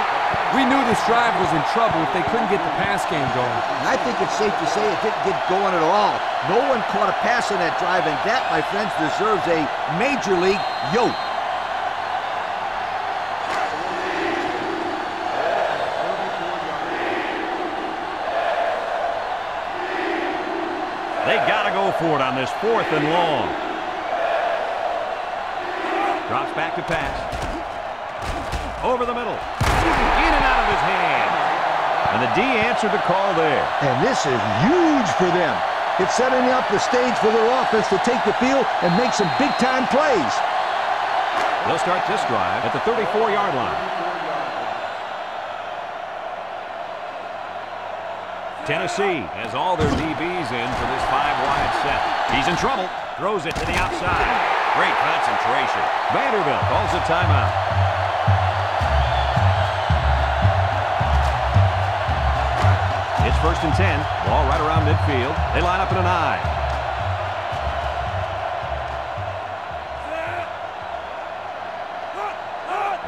We knew this drive was in trouble if they couldn't get the pass game going. And I think it's safe to say it didn't get going at all. No one caught a pass on that drive, and that, my friends, deserves a major league yoke. They got to go for it on this fourth and long. Drops back to pass. Over the middle. In and out of his hand. And the D answered the call there. And this is huge for them. It's setting up the stage for their offense to take the field and make some big-time plays. They'll start this drive at the 34-yard line. Tennessee has all their DBs in for this five-wide set. He's in trouble. Throws it to the outside. Great concentration. Vanderbilt calls a timeout. First and 10, ball right around midfield. They line up in an eye.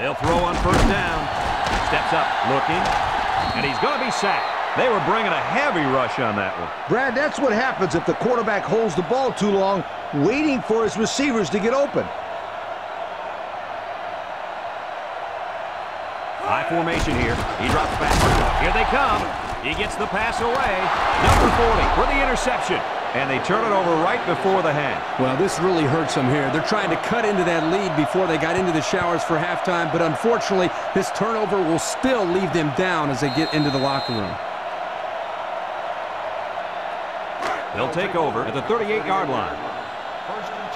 They'll throw on first down. Steps up, looking, and he's going to be sacked. They were bringing a heavy rush on that one. Brad, that's what happens if the quarterback holds the ball too long, waiting for his receivers to get open. High formation here. He drops back. Here they come. He gets the pass away. Number 40 for the interception. And they turn it over right before the half. Well, this really hurts them here. They're trying to cut into that lead before they got into the showers for halftime. But unfortunately, this turnover will still leave them down as they get into the locker room. They'll take over at the 38-yard line. First and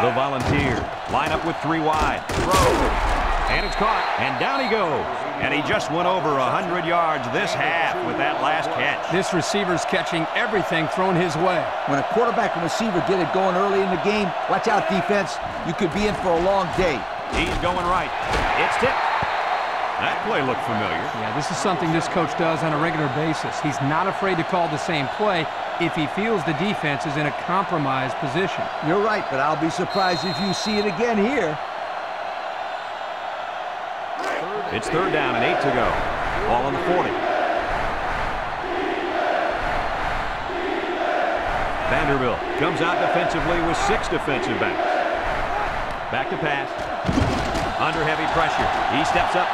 10. The Volunteers line up with three wide. Throw. And it's caught, and down he goes. And he just went over 100 yards this half with that last catch. This receiver's catching everything thrown his way. When a quarterback and receiver get it going early in the game, watch out, defense. You could be in for a long day. He's going right. It's tipped. That play looked familiar. Yeah, this is something this coach does on a regular basis. He's not afraid to call the same play if he feels the defense is in a compromised position. You're right, but I'll be surprised if you see it again here. It's third down and 8 to go. Ball on the 40. Vanderbilt comes out defensively with 6 defensive backs. Back to pass. Under heavy pressure. He steps up.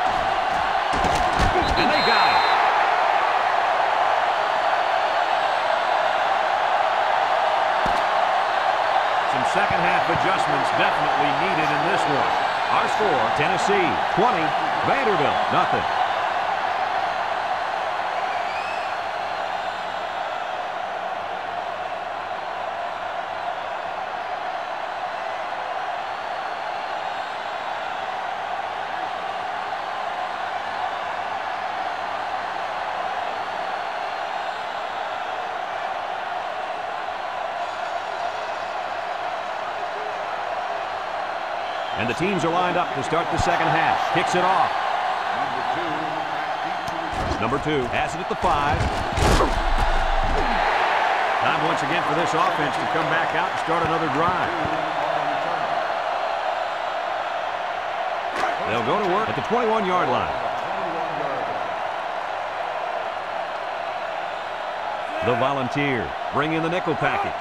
And they got it. Some second half adjustments definitely needed in this one. Our score, Tennessee 20, Vanderbilt 0. And the teams are lined up to start the second half. Kicks it off. Number two has it at the 5. Time once again for this offense to come back out and start another drive. They'll go to work at the 21-yard line. The Volunteers bring in the nickel package.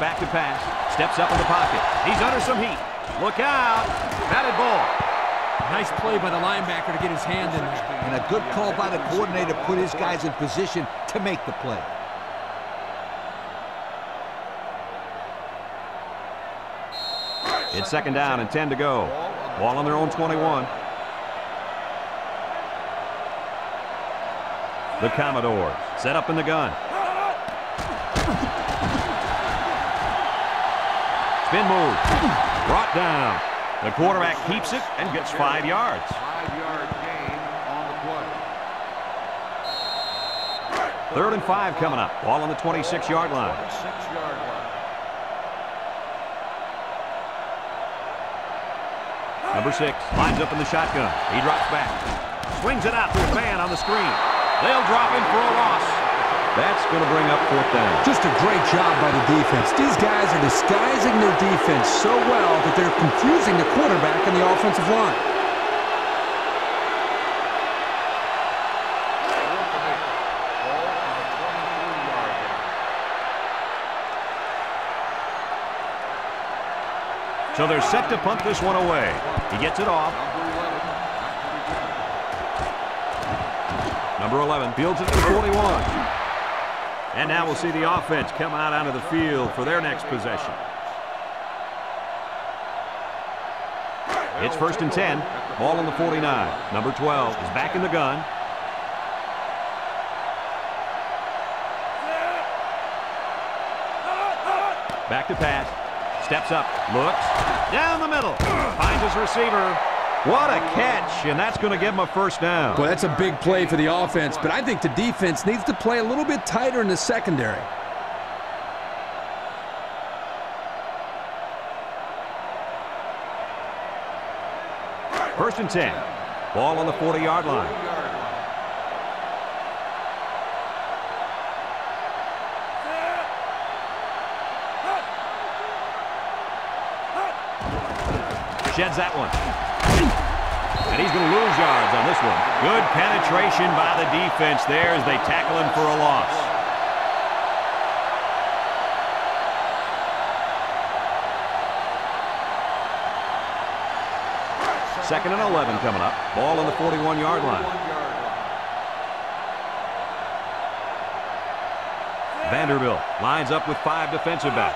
Back to pass, steps up in the pocket. He's under some heat. Look out. Batted ball. Nice play by the linebacker to get his hand in there. And a good call by the coordinator to put his guys in position to make the play. It's second down and 10 to go. Ball on their own 21. The Commodores set up in the gun. Spin move. Brought down. The quarterback keeps it and gets 5 yards. 5-yard gain on the play. 3rd and 5 coming up. Ball on the 26-yard line. Number 6 lines up in the shotgun. He drops back. Swings it out to a man on the screen. They'll drop him for a loss. That's going to bring up 4th down. Just a great job by the defense. These guys are disguising their defense so well that they're confusing the quarterback and the offensive line. So they're set to punt this one away. He gets it off. Number 11 fields it to the 41. And now we'll see the offense come out onto the field for their next possession. It's 1st and 10. Ball on the 49. Number 12 is back in the gun. Back to pass. Steps up. Looks. Down the middle. Finds his receiver. What a catch, and that's going to give him a 1st down. Well, that's a big play for the offense, but I think the defense needs to play a little bit tighter in the secondary. Right. 1st and 10. Ball on the 40-yard line. Sheds that one. And he's going to lose yards on this one. Good penetration by the defense there as they tackle him for a loss. Second and 11 coming up. Ball on the 41-yard line. Vanderbilt lines up with 5 defensive backs.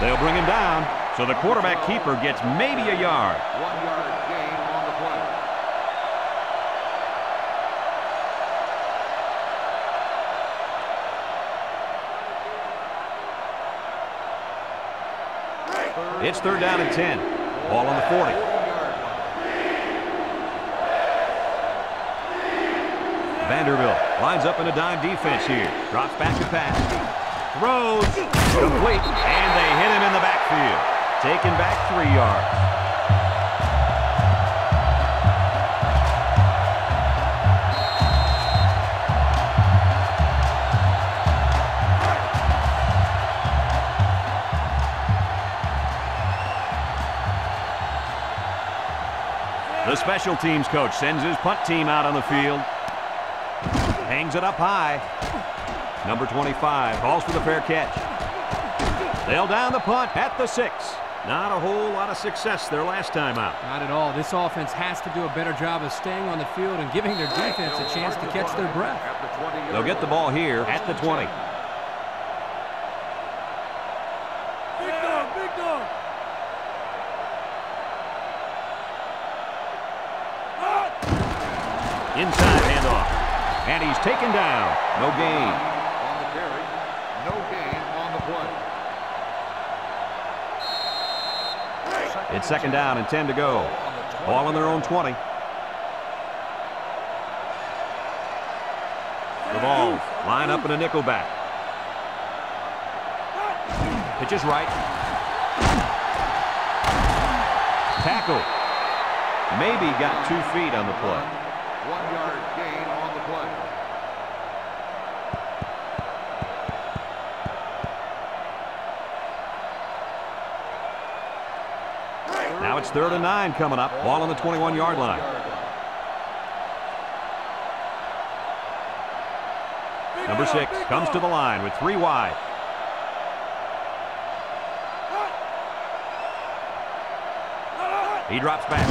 They'll bring him down, so the quarterback keeper gets maybe a yard. 1 yard gain on the play. It's third down and 10. Ball on the 40. Vanderbilt lines up in a dime defense here. Drops back to pass. Throws. Complete. And they hit him in the backfield. Taken back 3 yards. The special teams coach sends his punt team out on the field. Hangs it up high. Number 25 calls for the fair catch. They'll down the punt at the 6. Not a whole lot of success there last time out. Not at all. This offense has to do a better job of staying on the field and giving their defense a chance to catch their breath. They'll get the ball here at the 20. Inside handoff, and he's taken down. No gain. On the carry, no gain on the play. It's second down and 10 to go. Ball on their own 20. The ball line up in a nickel back. Pitch is right. Tackle. Maybe got 2 feet on the play. 1 yard gain on the play. Now it's 3rd and 9 coming up. Ball on the 21-yard line. Number 6 comes to the line with 3 wide. He drops back.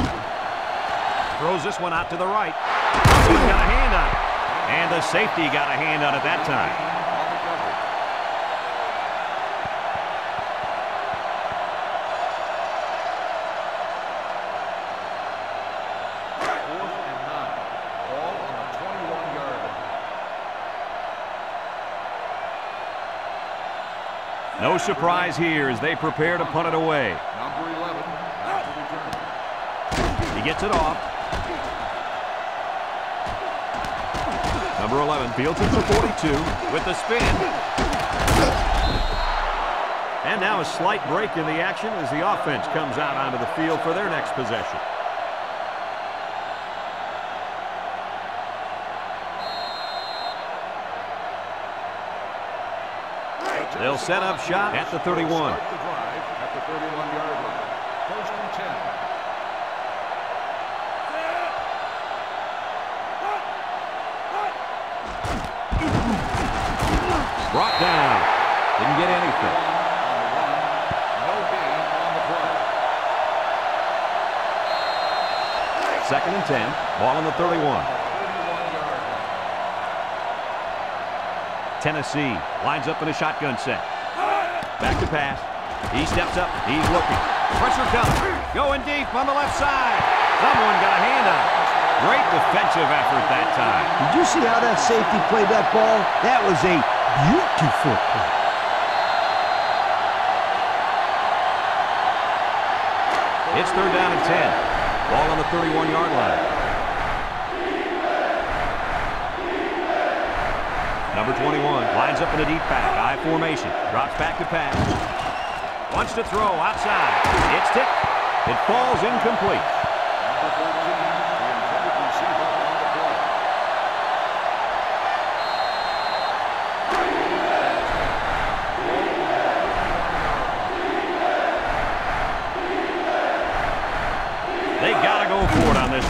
Throws this one out to the right. He's got a hand on it. And the safety got a hand on it that time. No surprise here as they prepare to punt it away. Number 11. He gets it off. Number 11 fields it for 42 with the spin. And now a slight break in the action as the offense comes out onto the field for their next possession. They'll set up shot at the 31. Brought down. Didn't get anything. No gain on the play. 2nd and 10. Ball on the 31. Tennessee lines up in a shotgun set. Back to pass. He steps up. He's looking. Pressure comes. Going deep on the left side. Someone got a hand on it. Great defensive effort that time. Did you see how that safety played that ball? That was a beautiful play. It's 3rd down and 10. Ball on the 31-yard line. Number 21 lines up in a deep back, I formation. Drops back to pass. Wants to throw outside. It's tipped. It falls incomplete.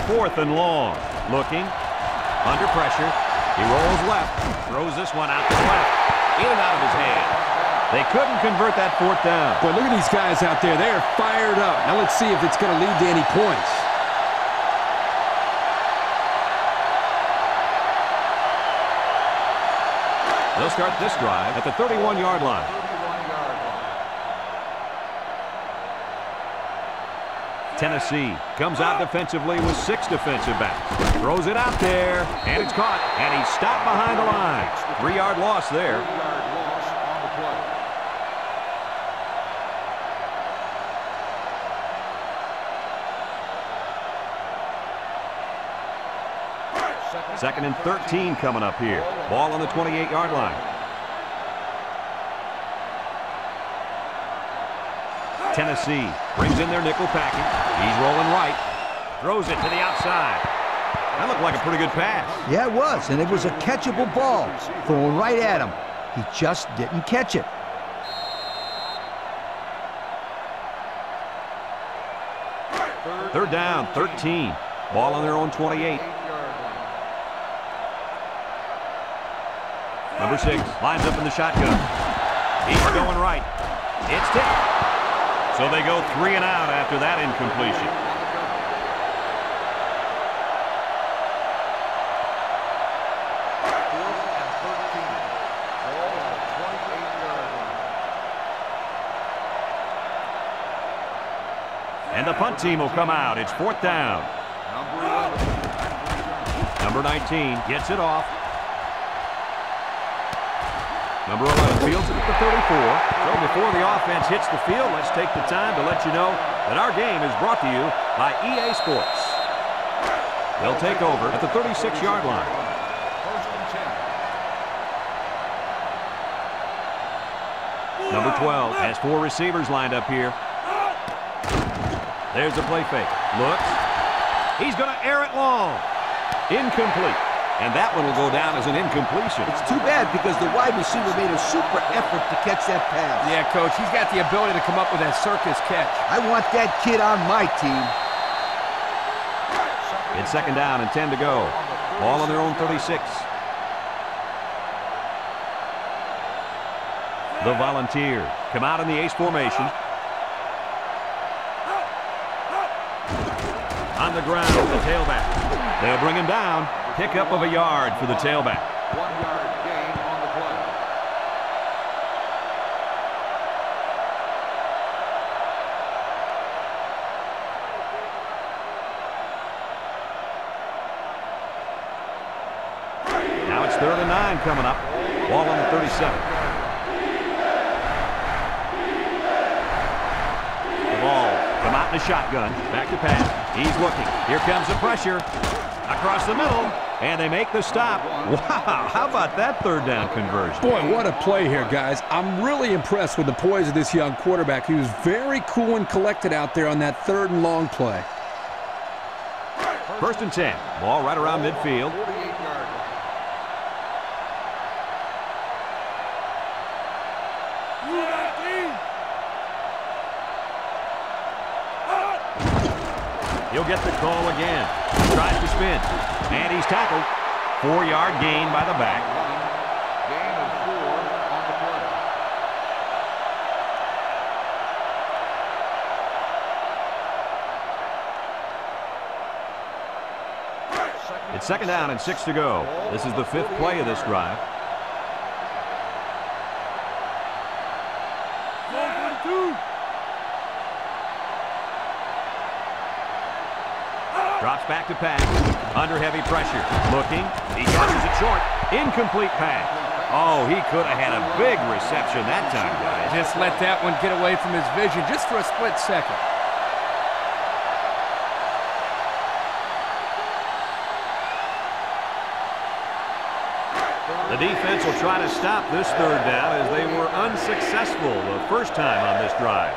Fourth and long. Looking. Under pressure. He rolls left. Throws this one out to the left. In and out of his hand. They couldn't convert that 4th down. Boy, look at these guys out there. They are fired up. Now let's see if it's going to lead to any points. They'll start this drive at the 31-yard line. Tennessee comes out defensively with 6 defensive backs. Throws it out there, and it's caught, and he's stopped behind the line. 3-yard loss there. Second and 13 coming up here. Ball on the 28-yard line. Tennessee brings in their nickel package. He's rolling right. Throws it to the outside. That looked like a pretty good pass. Yeah, it was, and it was a catchable ball. Thrown right at him. He just didn't catch it. Third down, 13. Ball on their own 28. Number 6 lines up in the shotgun. He's going right. It's tipped. So they go 3 and out after that incompletion. And the punt team will come out. It's 4th down. Number 19 gets it off. Number 11 fields it at the 34. So before the offense hits the field, let's take the time to let you know that our game is brought to you by EA Sports. They'll take over at the 36-yard line. Number 12 has 4 receivers lined up here. There's a play fake. Looks. He's going to air it long. Incomplete. And that one will go down as an incompletion. It's too bad because the wide receiver made a super effort to catch that pass. Yeah, Coach, he's got the ability to come up with that circus catch. I want that kid on my team. It's 2nd down and 10 to go. Ball on their own 36. The Volunteers come out in the ace formation. On the ground, the tailback. They'll bring him down. Pickup of a yard for the tailback. 1 yard gain on the play. Now it's 3rd and 9 coming up. Ball on the 37. The ball come out in the shotgun. Back to pass. He's looking. Here comes the pressure. Across the middle, and they make the stop. Wow, how about that 3rd down conversion? Boy, what a play here, guys. I'm really impressed with the poise of this young quarterback. He was very cool and collected out there on that 3rd and long play. 1st and 10, ball right around midfield. He'll get the call again. Tries to spin. And he's tackled. 4-yard gain by the back. Gain of 4 on the play. It's 2nd down and 6 to go. This is the 5th play of this drive. Drops back to pass. Under heavy pressure. Looking. He catches it short. Incomplete pass. Oh, he could have had a big reception that time, guys. Just let that one get away from his vision just for a split second. The defense will try to stop this 3rd down as they were unsuccessful the first time on this drive.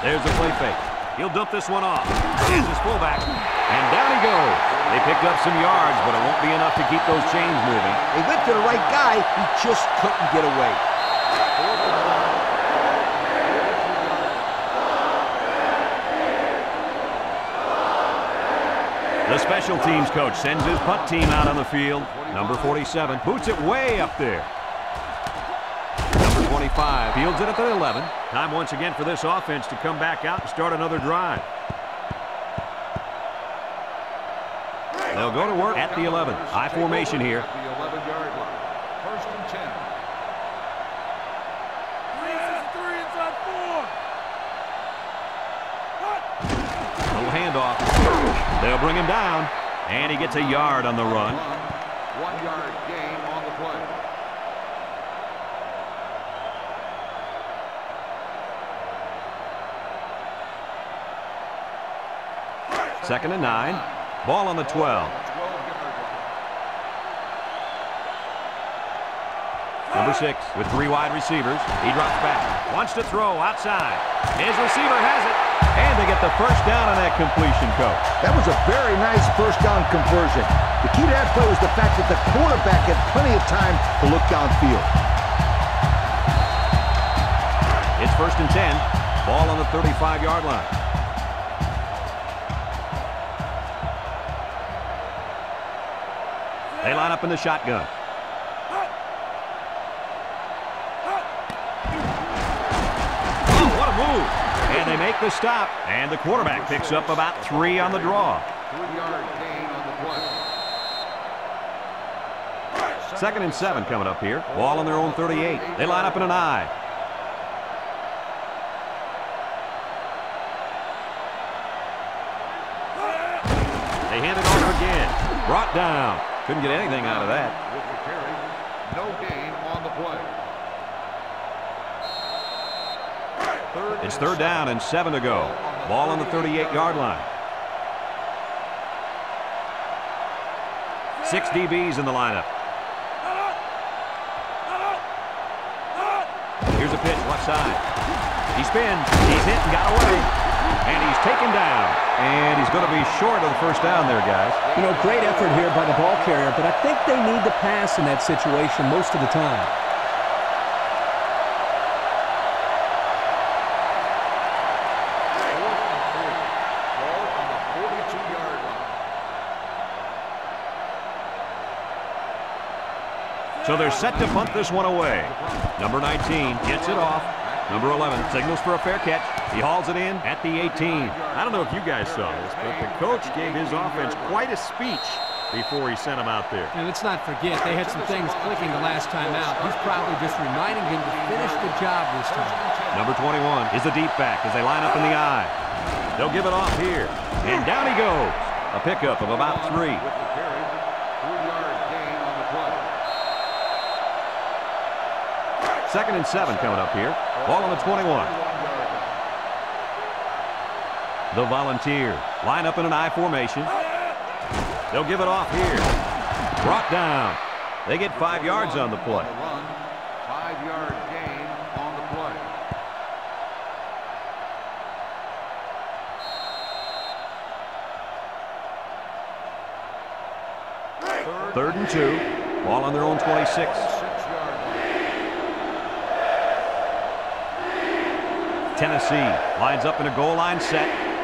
There's a play fake. He'll dump this one off. Here's his fullback. And down he goes. They picked up some yards, but it won't be enough to keep those chains moving. They went to the right guy. He just couldn't get away. The special teams coach sends his punt team out on the field. Number 47 boots it way up there. 25 fields it at the 11. Time once again for this offense to come back out and start another drive. They'll go to work at the 11. I formation here. Little handoff. They'll bring him down, and he gets a yard on the run. 1 yard gain on the play. 2nd and 9. Ball on the 12. Number 6 with 3 wide receivers. He drops back. Wants to throw outside. His receiver has it. And they get the first down on that completion, Coach. That was a very nice first down conversion. The key to that play was the fact that the quarterback had plenty of time to look downfield. It's 1st and 10. Ball on the 35-yard line. They line up in the shotgun. Oh, what a move. And they make the stop. And the quarterback picks up about 3 on the draw. 3-yard gain on the play. 2nd and 7 coming up here. Ball on their own 38. They line up in an eye. They hand it off again. Brought down. Couldn't get anything out of that. With the carry, no gain on the play. It's 3rd down and 7 to go. Ball on the 38-yard line. 6 DBs in the lineup. Here's a pitch, left side. He spins. He's hit and got away. And he's taken down. And he's going to be short of the first down there, guys. You know, great effort here by the ball carrier, but I think they need the pass in that situation most of the time. So they're set to punt this one away. Number 19 gets it off. Number 11 signals for a fair catch. He hauls it in at the 18. I don't know if you guys saw this, but the coach gave his offense quite a speech before he sent him out there. And let's not forget, they had some things clicking the last time out. He's probably just reminding him to finish the job this time. Number 21 is the deep back as they line up in the eye. They'll give it off here. And down he goes. A pickup of about 3. Second and 7 coming up here. Ball on the 21. The Volunteers line up in an I formation. They'll give it off here. Brought down. They get 5 yards on the play. 5-yard gain on the play. 3rd and 2. Ball on their own 26. Tennessee lines up in a goal line set. They'll drop him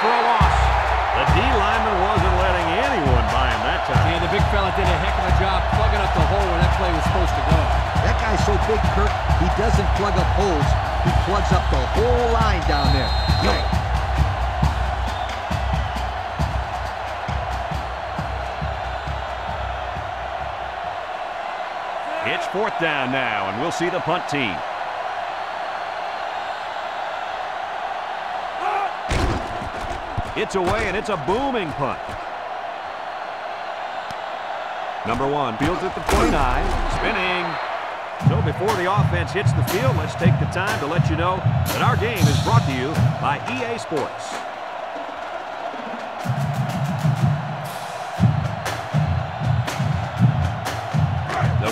for a loss. The D lineman wasn't letting anyone by him that time. Yeah, the big fella did a heck of a job plugging up the hole where that play was supposed to go. That guy's so big, Kirk, he doesn't plug up holes. He plugs up the whole line down there. Right. It's 4th down now, and we'll see the punt team. It's away, and it's a booming punt. Number 1 fields at the 49, spinning. So before the offense hits the field, let's take the time to let you know that our game is brought to you by EA Sports.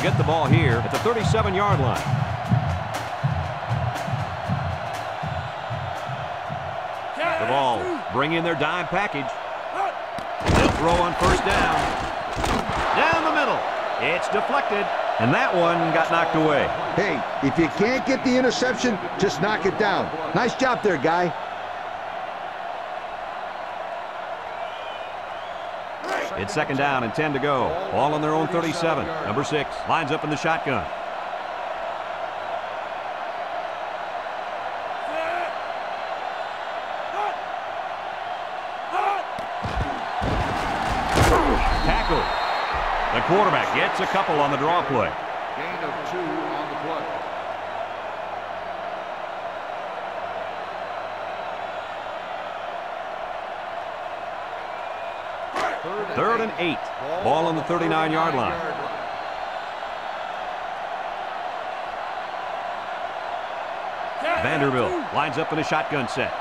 Get the ball here at the 37-yard line. The ball bring in their dime package. They'll throw on 1st down. Down the middle. It's deflected. And that one got knocked away. Hey, if you can't get the interception, just knock it down. Nice job there, guy. It's 2nd down and 10 to go. Ball on their own 37. Number 6 lines up in the shotgun. Tackle. The quarterback gets a couple on the draw play. Gain of 2 on the play. 3rd and 8. Ball on the 39-yard line. Vanderbilt lines up in a shotgun set.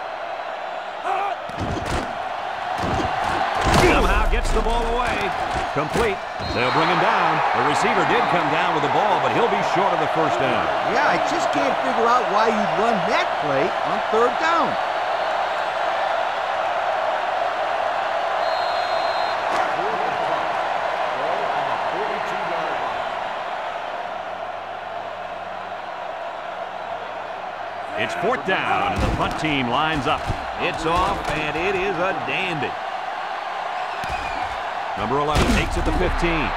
Somehow gets the ball away. Complete. They'll bring him down. The receiver did come down with the ball, but he'll be short of the first down. Yeah, I just can't figure out why you'd run that play on 3rd down. It's 4th down, and the punt team lines up. It's off, and it is a dandy. Number 11 takes it to 15.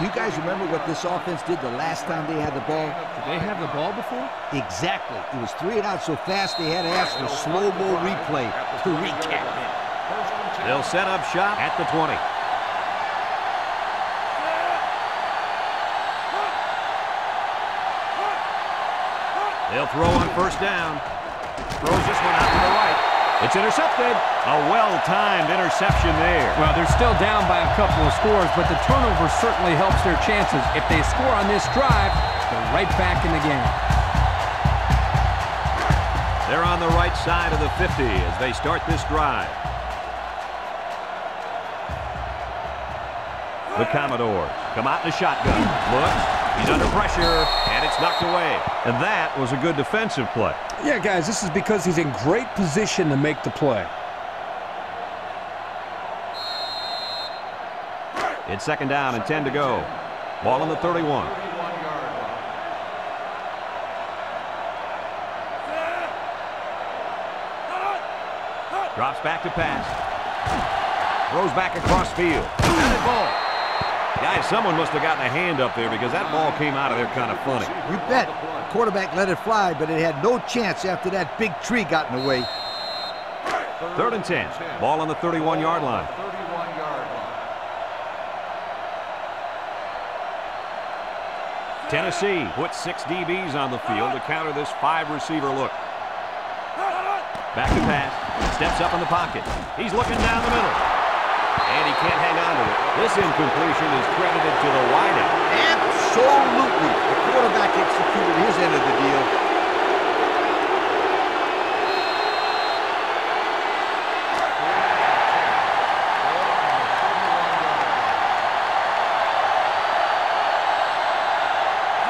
You guys remember what this offense did the last time they had the ball? Did they have the ball before? Exactly. It was 3 and out so fast they had to ask for slow-mo replay to recap it. They'll set up shop at the 20. They'll throw on 1st down. Throws this one out to the right. It's intercepted. A well-timed interception there. Well, they're still down by a couple of scores, but the turnover certainly helps their chances. If they score on this drive, they're right back in the game. They're on the right side of the 50 as they start this drive. The Commodores come out in a shotgun. Looks. He's under pressure, and it's knocked away. And that was a good defensive play. Yeah, guys, this is because he's in great position to make the play. It's 2nd down and 10 to go. Ball on the 31. Drops back to pass. Throws back across field. Good ball. Guys, someone must have gotten a hand up there because that ball came out of there kind of funny. You bet. The quarterback let it fly, but it had no chance after that big tree got in the way. 3rd and 10. Ball on the 31-yard line. Tennessee puts 6 DBs on the field to counter this 5-receiver look. Back to pass. Steps up in the pocket. He's looking down the middle. And he can't hang on to it. This incompletion is credited to the wideout. Absolutely. The quarterback executed his end of the deal.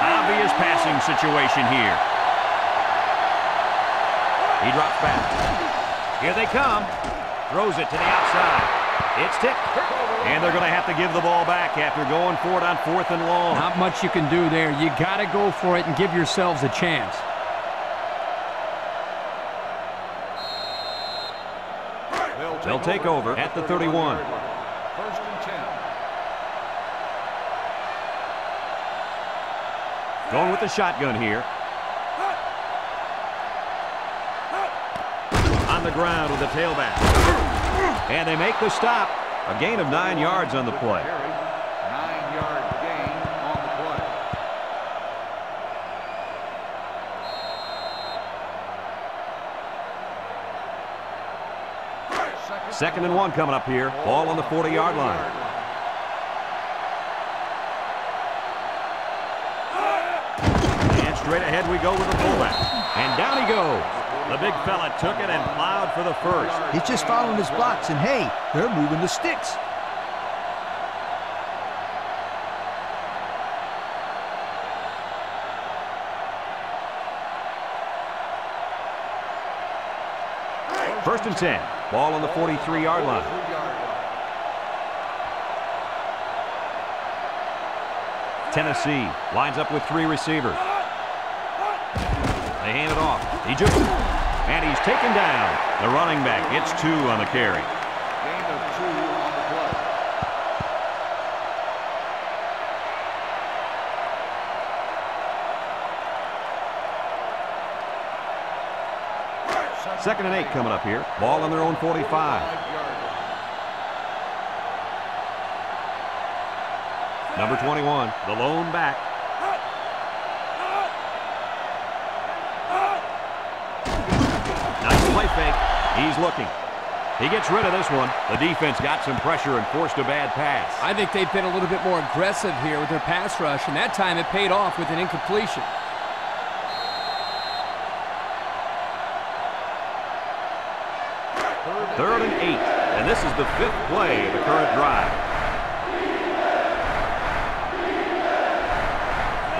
Obvious passing situation here. He drops back. Here they come. Throws it to the outside. It's tipped, and they're going to have to give the ball back after going for it on 4th and long. Not much you can do there. You got to go for it and give yourselves a chance. They'll take over at the 31. 1st and 10. Going with the shotgun here. On the ground with the tailback. And they make the stop. A gain of 9 yards on the play. 9-yard gain on the play. Second and 1 coming up here. Ball on the 40-yard line. And straight ahead we go with the fullback. And down he goes. The big fella took it and plowed for the 1st. He's just following his blocks, and hey, they're moving the sticks. Right. 1st and 10. Ball on the 43-yard line. Tennessee lines up with 3 receivers. They hand it off. He just... And he's taken down. The running back gets 2 on the carry. Gain of 2 on the play. Right. 2nd and 8 coming up here. Ball on their own 45. Number 21, the lone back. He's looking. He gets rid of this one. The defense got some pressure and forced a bad pass. I think they've been a little bit more aggressive here with their pass rush, and that time it paid off with an incompletion. Third and 8, and this is the 5th play of the current drive.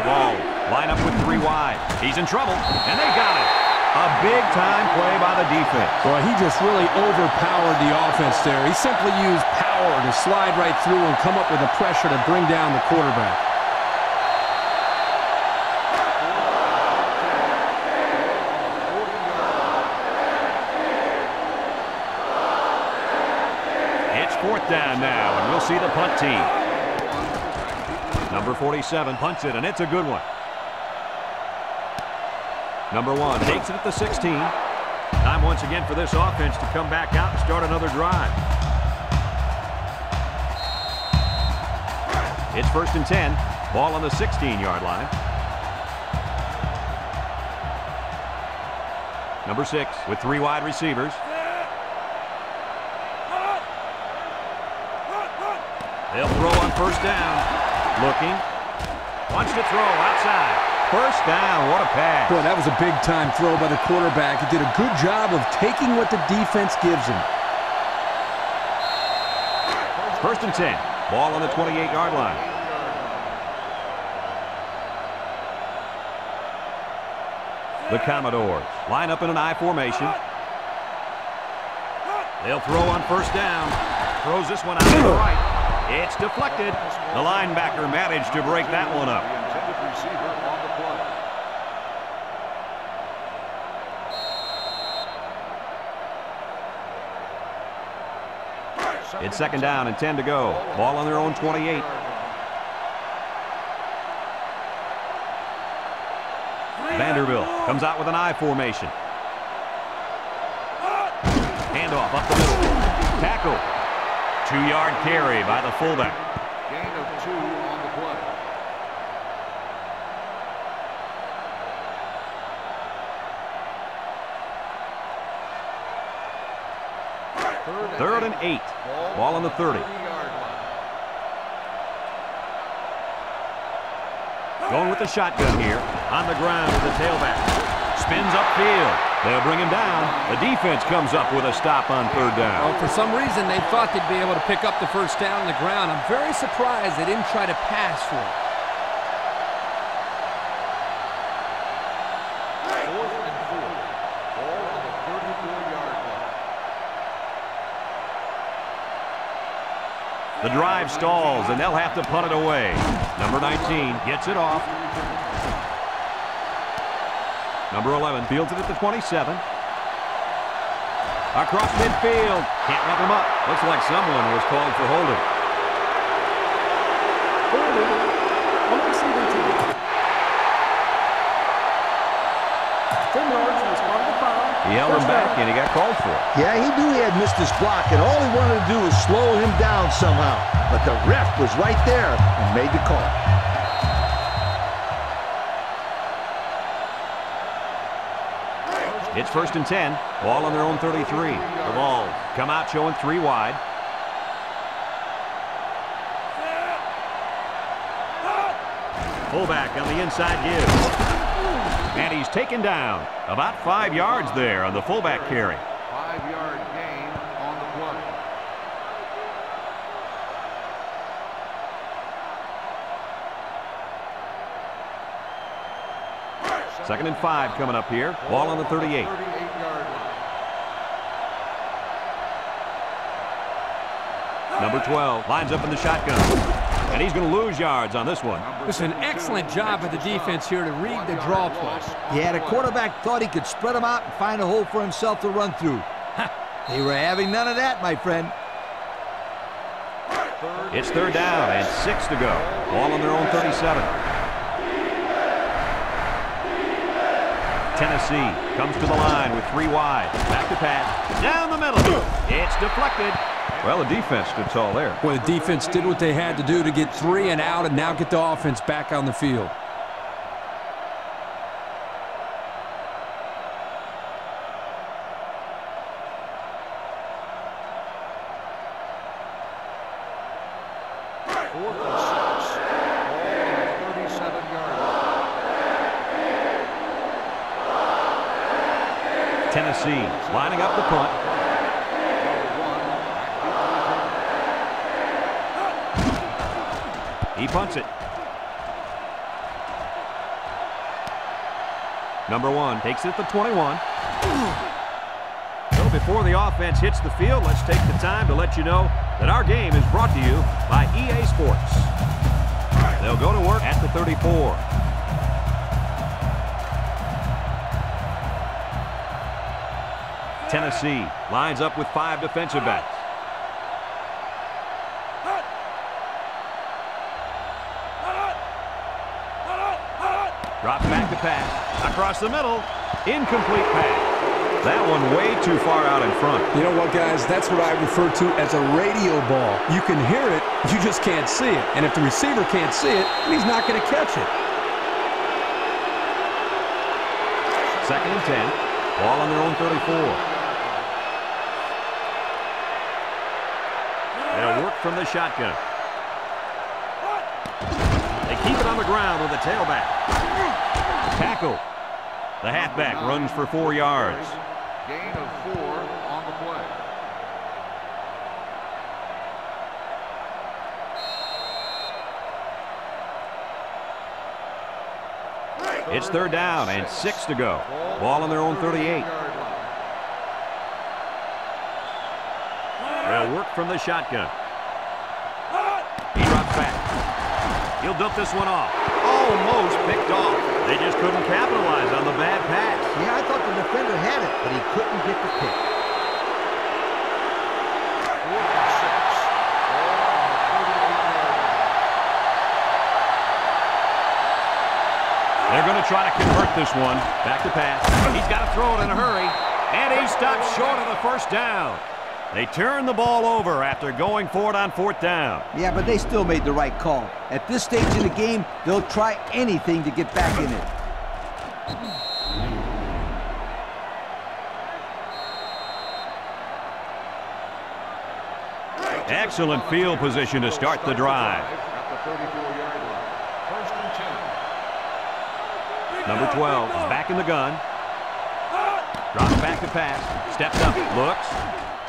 The ball, line up with 3 wide. He's in trouble, and they got it. A big-time play by the defense. Well, he just really overpowered the offense there. He simply used power to slide right through and come up with the pressure to bring down the quarterback. It's 4th down now, and we'll see the punt team. Number 47 punts it, and it's a good one. Number 1 takes it at the 16. Time once again for this offense to come back out and start another drive. It's 1st and 10. Ball on the 16-yard line. Number 6 with 3 wide receivers. They'll throw on 1st down. Looking. Wants to throw outside. 1st down, what a pass. Boy, that was a big-time throw by the quarterback. He did a good job of taking what the defense gives him. 1st and 10, ball on the 28-yard line. The Commodores line up in an I formation. They'll throw on 1st down. Throws this one out to the right. It's deflected. The linebacker managed to break that one up. It's 2nd down and 10 to go. Ball on their own 28. Vanderbilt comes out with an I formation. Handoff up the middle. Tackle. 2-yard carry by the fullback. Gain of 2 on the play. 3rd and 8. Ball on the 30. Going with the shotgun here. On the ground with the tailback. Spins upfield. They'll bring him down. The defense comes up with a stop on 3rd down. Well, for some reason, they thought they'd be able to pick up the 1st down on the ground. I'm very surprised they didn't try to pass for it. 4th and 4. Ball on the 34-yard line. The drive stalls, and they'll have to punt it away. Number 19 gets it off. Number 11 fields it at the 27. Across midfield. Can't wrap him up. Looks like someone was called for holding. He held him back, and he got called for it. Yeah, he knew he had missed his block, and all he wanted to do was slow him down somehow. But the ref was right there and made the call. It's 1st and 10. Ball on their own 33. The ball come out showing 3 wide. Fullback on the inside gives. And he's taken down about 5 yards there on the fullback carry. 5-yard gain on the play. 2nd and 5 coming up here. Ball on the 38. Number 12 lines up in the shotgun. And he's going to lose yards on this one. It's an excellent job by the defense here to read the draw play. Yeah, the quarterback thought he could spread them out and find a hole for himself to run through. They were having none of that, my friend. It's 3rd down and 6 to go. Ball on their own 37. Tennessee comes to the line with 3 wide. Back to pass. Down the middle. It's deflected. Well, the defense stood tall there. Well, the defense did what they had to do to get 3 and out and now get the offense back on the field. fourth and 6. All in the 37-yard line. Tennessee lining up the punt. He punts it. Number 1 takes it at the 21. So before the offense hits the field, let's take the time to let you know that our game is brought to you by EA Sports. They'll go to work at the 34. Tennessee lines up with 5 defensive backs. Drops back to pass. Across the middle. Incomplete pass. That one way too far out in front. You know what, guys? That's what I refer to as a radio ball. You can hear it, you just can't see it. And if the receiver can't see it, he's not going to catch it. Second and 10. Ball on their own 34. They'll work from the shotgun. They keep it on the ground with the tailback. Tackle. The halfback runs for 4 yards. Gain of 4 on the play. It's third down and 6 to go. Ball on their own 38. They'll work from the shotgun. He drops back. He'll dump this one off. Almost picked off. They just couldn't capitalize on the bad pass. Yeah, I thought the defender had it, but he couldn't get the pick. 4th and 6. They're going to try to convert this one. Back to pass. He's got to throw it in a hurry. And he stopped short of the first down. They turned the ball over after going for it on 4th down. Yeah, but they still made the right call. At this stage in the game, they'll try anything to get back in it. Excellent field position to start the drive. Number 12 is back in the gun. Drops back to pass. Steps up. Looks.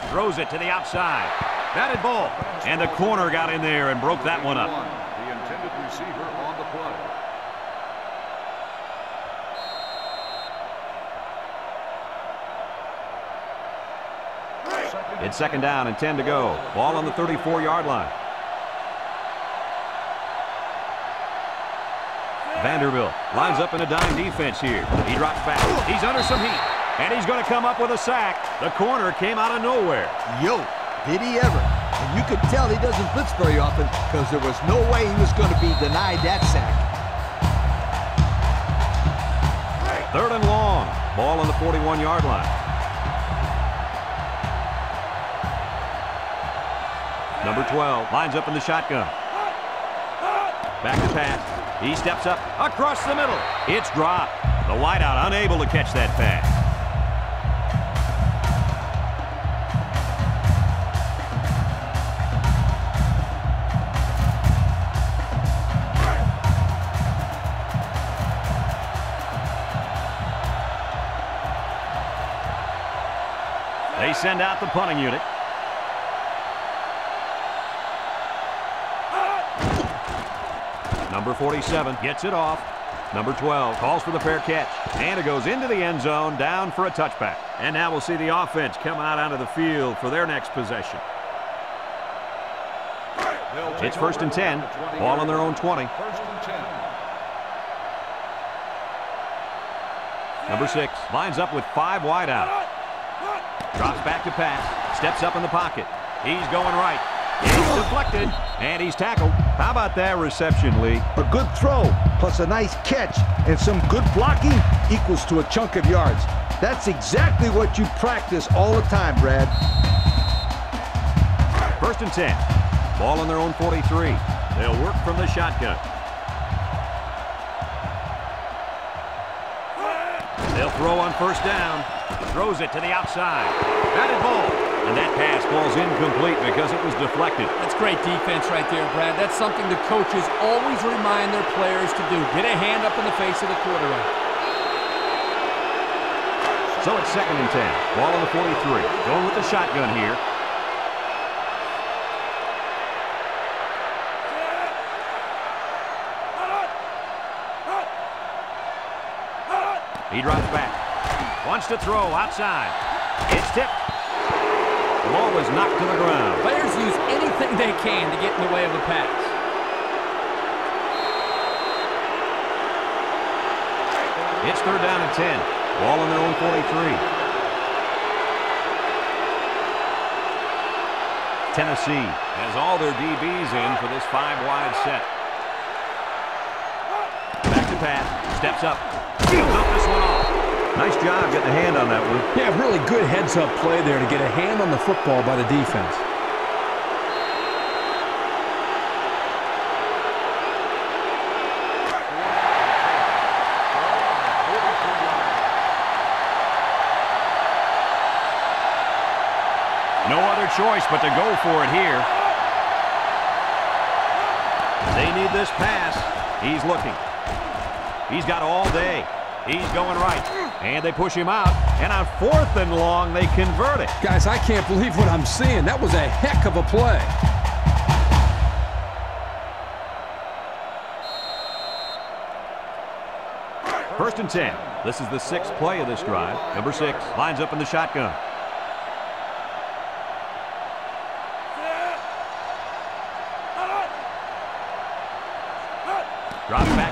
Throws it to the outside. Batted ball. And the corner got in there and broke that one up. The intended receiver on the play. It's second down and 10 to go. Ball on the 34-yard line. Vanderbilt lines up in a dime defense here. He drops back. He's under some heat. And he's going to come up with a sack. The corner came out of nowhere. Yo, did he ever. And you could tell he doesn't blitz very often because there was no way he was going to be denied that sack. 3rd and long. Ball on the 41-yard line. Number 12 lines up in the shotgun. Back to pass. He steps up across the middle. It's dropped. The wideout unable to catch that pass. They send out the punting unit. Number 47 gets it off. Number 12 calls for the fair catch. And it goes into the end zone, down for a touchback. And now we'll see the offense come out onto the field for their next possession. It's 1st and 10. Ball on their own 20. Number 6 lines up with 5 wide out. Drops back to pass. Steps up in the pocket. He's going right. He's deflected. And he's tackled. How about that reception, Lee? A good throw plus a nice catch and some good blocking equals to a chunk of yards. That's exactly what you practice all the time, Brad. 1st and 10. Ball on their own 43. They'll work from the shotgun. They'll throw on 1st down. throws it to the outside. Batted ball. And that pass falls incomplete because it was deflected. That's great defense right there, Brad. That's something the coaches always remind their players to do. Get a hand up in the face of the quarterback. So it's 2nd and 10. Ball on the 43. Going with the shotgun here. He drops back. Wants to throw outside. It's tipped. The ball is knocked to the ground. Players use anything they can to get in the way of a pass. It's 3rd down and 10. Ball on their own 43. Tennessee has all their DBs in for this 5-wide set. Back to pass. Steps up. Fields up this one off. Nice job getting a hand on that one. Yeah, really good heads-up play there to get a hand on the football by the defense. Choice but to go for it here. They need this pass. He's looking. He's got all day. He's going right. And they push him out. And on 4th and long, they convert it. Guys, I can't believe what I'm seeing. That was a heck of a play. First and 10. This is the 6th play of this drive. Number 6 lines up in the shotgun.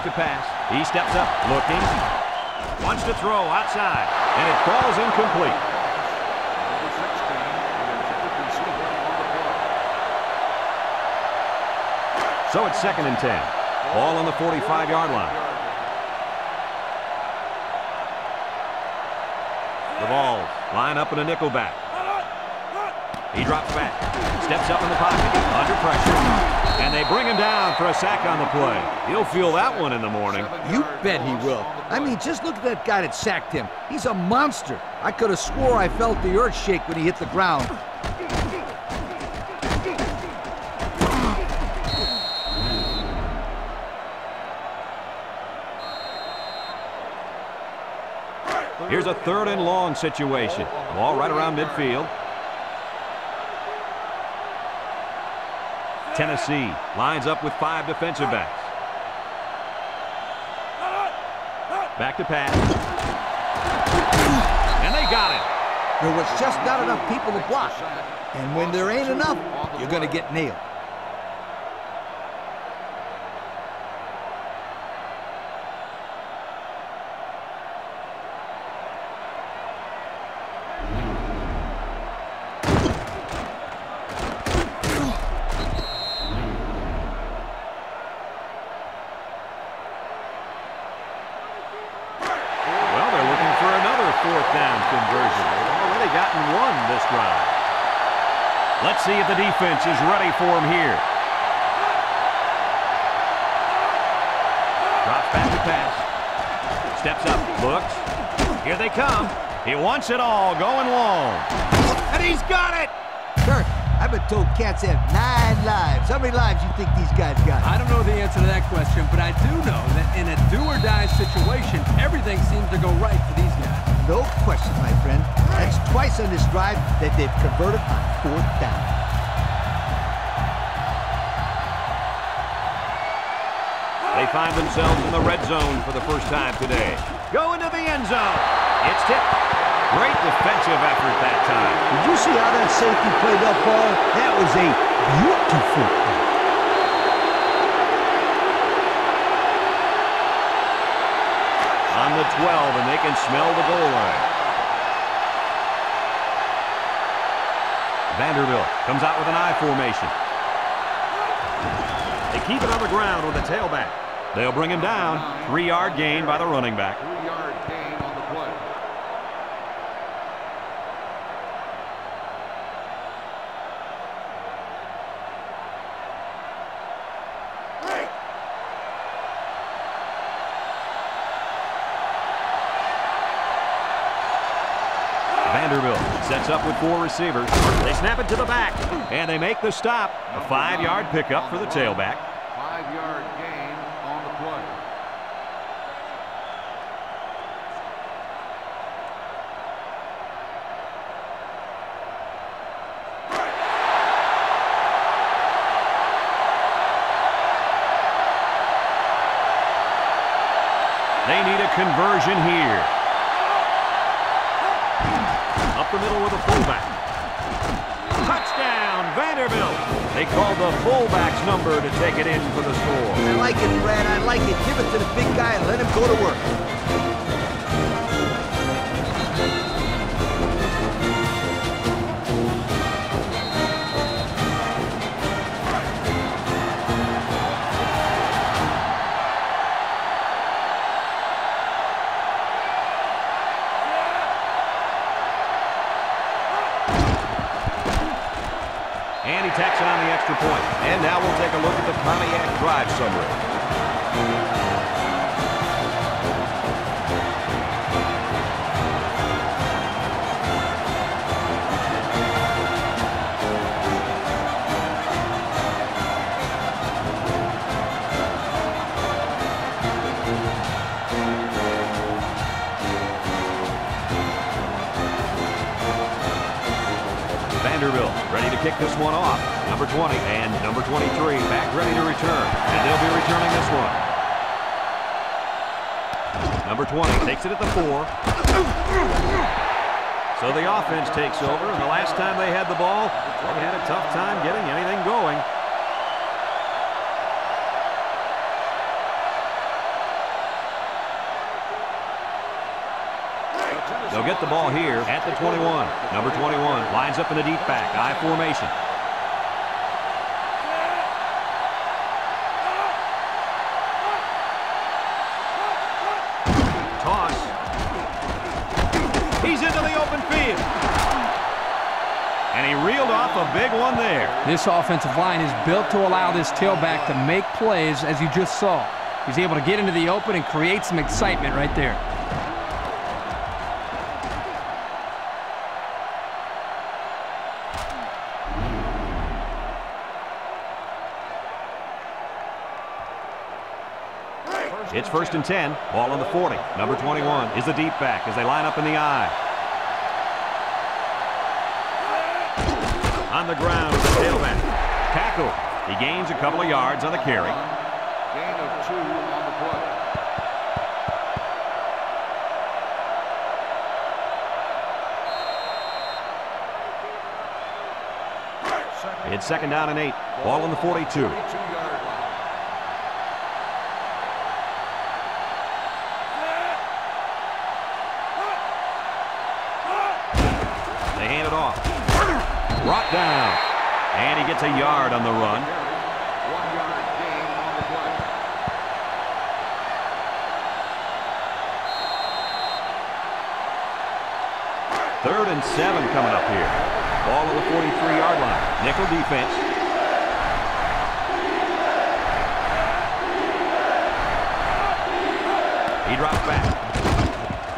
To pass. He steps up, looking. Wants to throw outside, and it falls incomplete. So it's 2nd and 10. Ball on the 45-yard line. The balls line up in a nickel back. He drops back, steps up in the pocket, under pressure. And they bring him down for a sack on the play. He'll feel that one in the morning. You bet he will. I mean, just look at that guy that sacked him. He's a monster. I could have swore I felt the earth shake when he hit the ground. Here's a 3rd and long situation. Ball right around midfield. Tennessee lines up with 5 defensive backs. Back to pass. And they got it. There was just not enough people to block. And when there ain't enough, you're going to get nailed. The defense is ready for him here. Drops back to pass. Steps up, looks. Here they come. He wants it all, going long. And he's got it! Kirk, I've been told cats have 9 lives. How many lives you think these guys got? I don't know the answer to that question, but I do know that in a do-or-die situation, everything seems to go right for these guys. No question, my friend. That's twice on this drive that they've converted on 4th down. They find themselves in the red zone for the first time today. Go into the end zone. It's tipped. Great defensive effort that time. Did you see how that safety played that ball? That was a beautiful play. On the 12, and they can smell the goal line. Vanderbilt comes out with an I formation. They keep it on the ground with a tailback. They'll bring him down. 3-yard gain by the running back. 3-yard gain on the play. Sets up with four receivers. They snap it to the back, and they make the stop. A 5-yard pickup for the tailback. 5-yard gain on the play. They need a conversion here. Up the middle with a fullback. Touchdown, Vanderbilt. They call the fullback's number to take it in for the score. I like it, Brad. I like it. Give it to the big guy and let him go to work. Point. And now we'll take a look at the Pontiac drive summary. Vanderbilt ready to kick this one off. Number 20 and number 23 back ready to return, and they'll be returning this one. Number 20 takes it at the 4. So the offense takes over, and the last time they had the ball, they had a tough time getting anything going. They'll get the ball here at the 21. Number 21 lines up in the deep back, I formation. A big one there. This offensive line is built to allow this tailback to make plays, as you just saw. He's able to get into the open and create some excitement right there. It's first and 10. Ball on the 40. Number 21 is the deep back as they line up in the eye. On the ground, the tailback. Tackle. He gains a couple of yards on the carry. Gain of 2 on the play. It's second down and 8. Ball on the 42. They hand it off. Brought down, and he gets a yard on the run. 1 yard gain on the play. 3rd and 7 coming up here. Ball on the 43-yard line. Nickel defense. He drops back.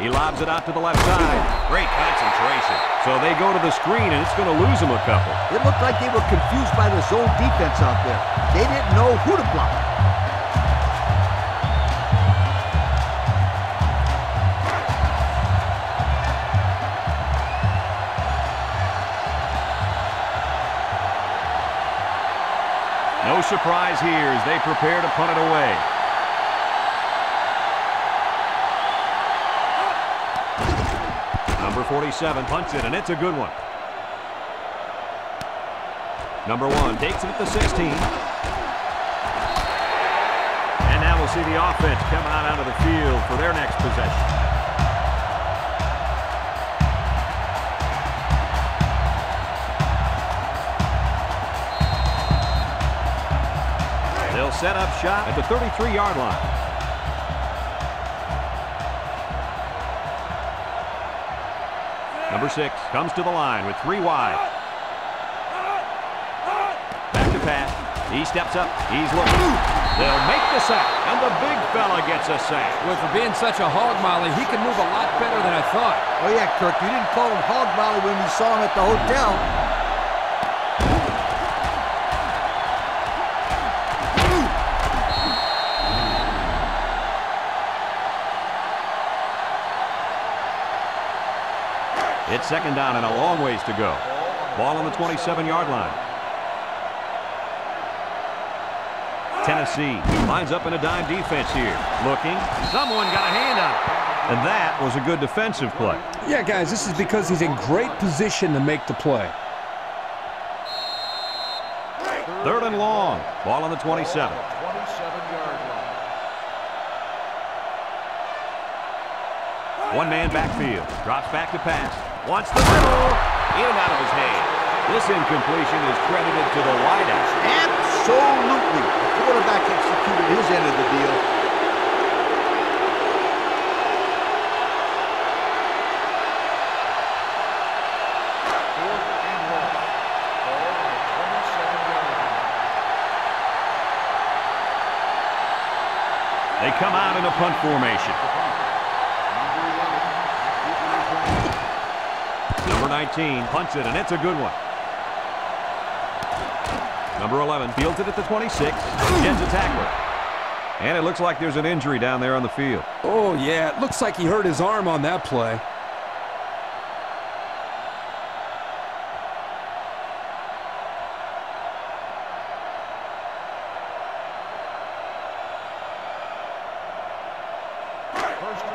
He lobs it out to the left side. Great concentration. So they go to the screen, and it's going to lose them a couple. It looked like they were confused by the zone defense out there. They didn't know who to block. No surprise here as they prepare to punt it away. Number 47 punts it, and it's a good one. Number 1 takes it at the 16. And now we'll see the offense come out onto the field for their next possession. They'll set up shot at the 33-yard line. Number 6 comes to the line with 3 wide. Back to pass. He steps up. He's looking. They'll make the sack, and the big fella gets a sack. Well, for being such a hog molly, he can move a lot better than I thought. Oh, yeah, Kirk, you didn't call him hog molly when you saw him at the hotel. It's second down and a long ways to go. Ball on the 27-yard line. Tennessee lines up in a dime defense here. Looking. Someone got a hand on it. And that was a good defensive play. Yeah, guys, this is because he's in great position to make the play. Third and long. Ball on the 27. One-man backfield. Drops back to pass. Wants the middle. In and out of his hand. This incompletion is credited to the wideout. Absolutely. The quarterback executed his end of the deal. They come out in a punt formation. Number 19 punts it, and it's a good one. Number 11 fields it at the 26. Gets a tackler. And it looks like there's an injury down there on the field. Oh, yeah. It looks like he hurt his arm on that play.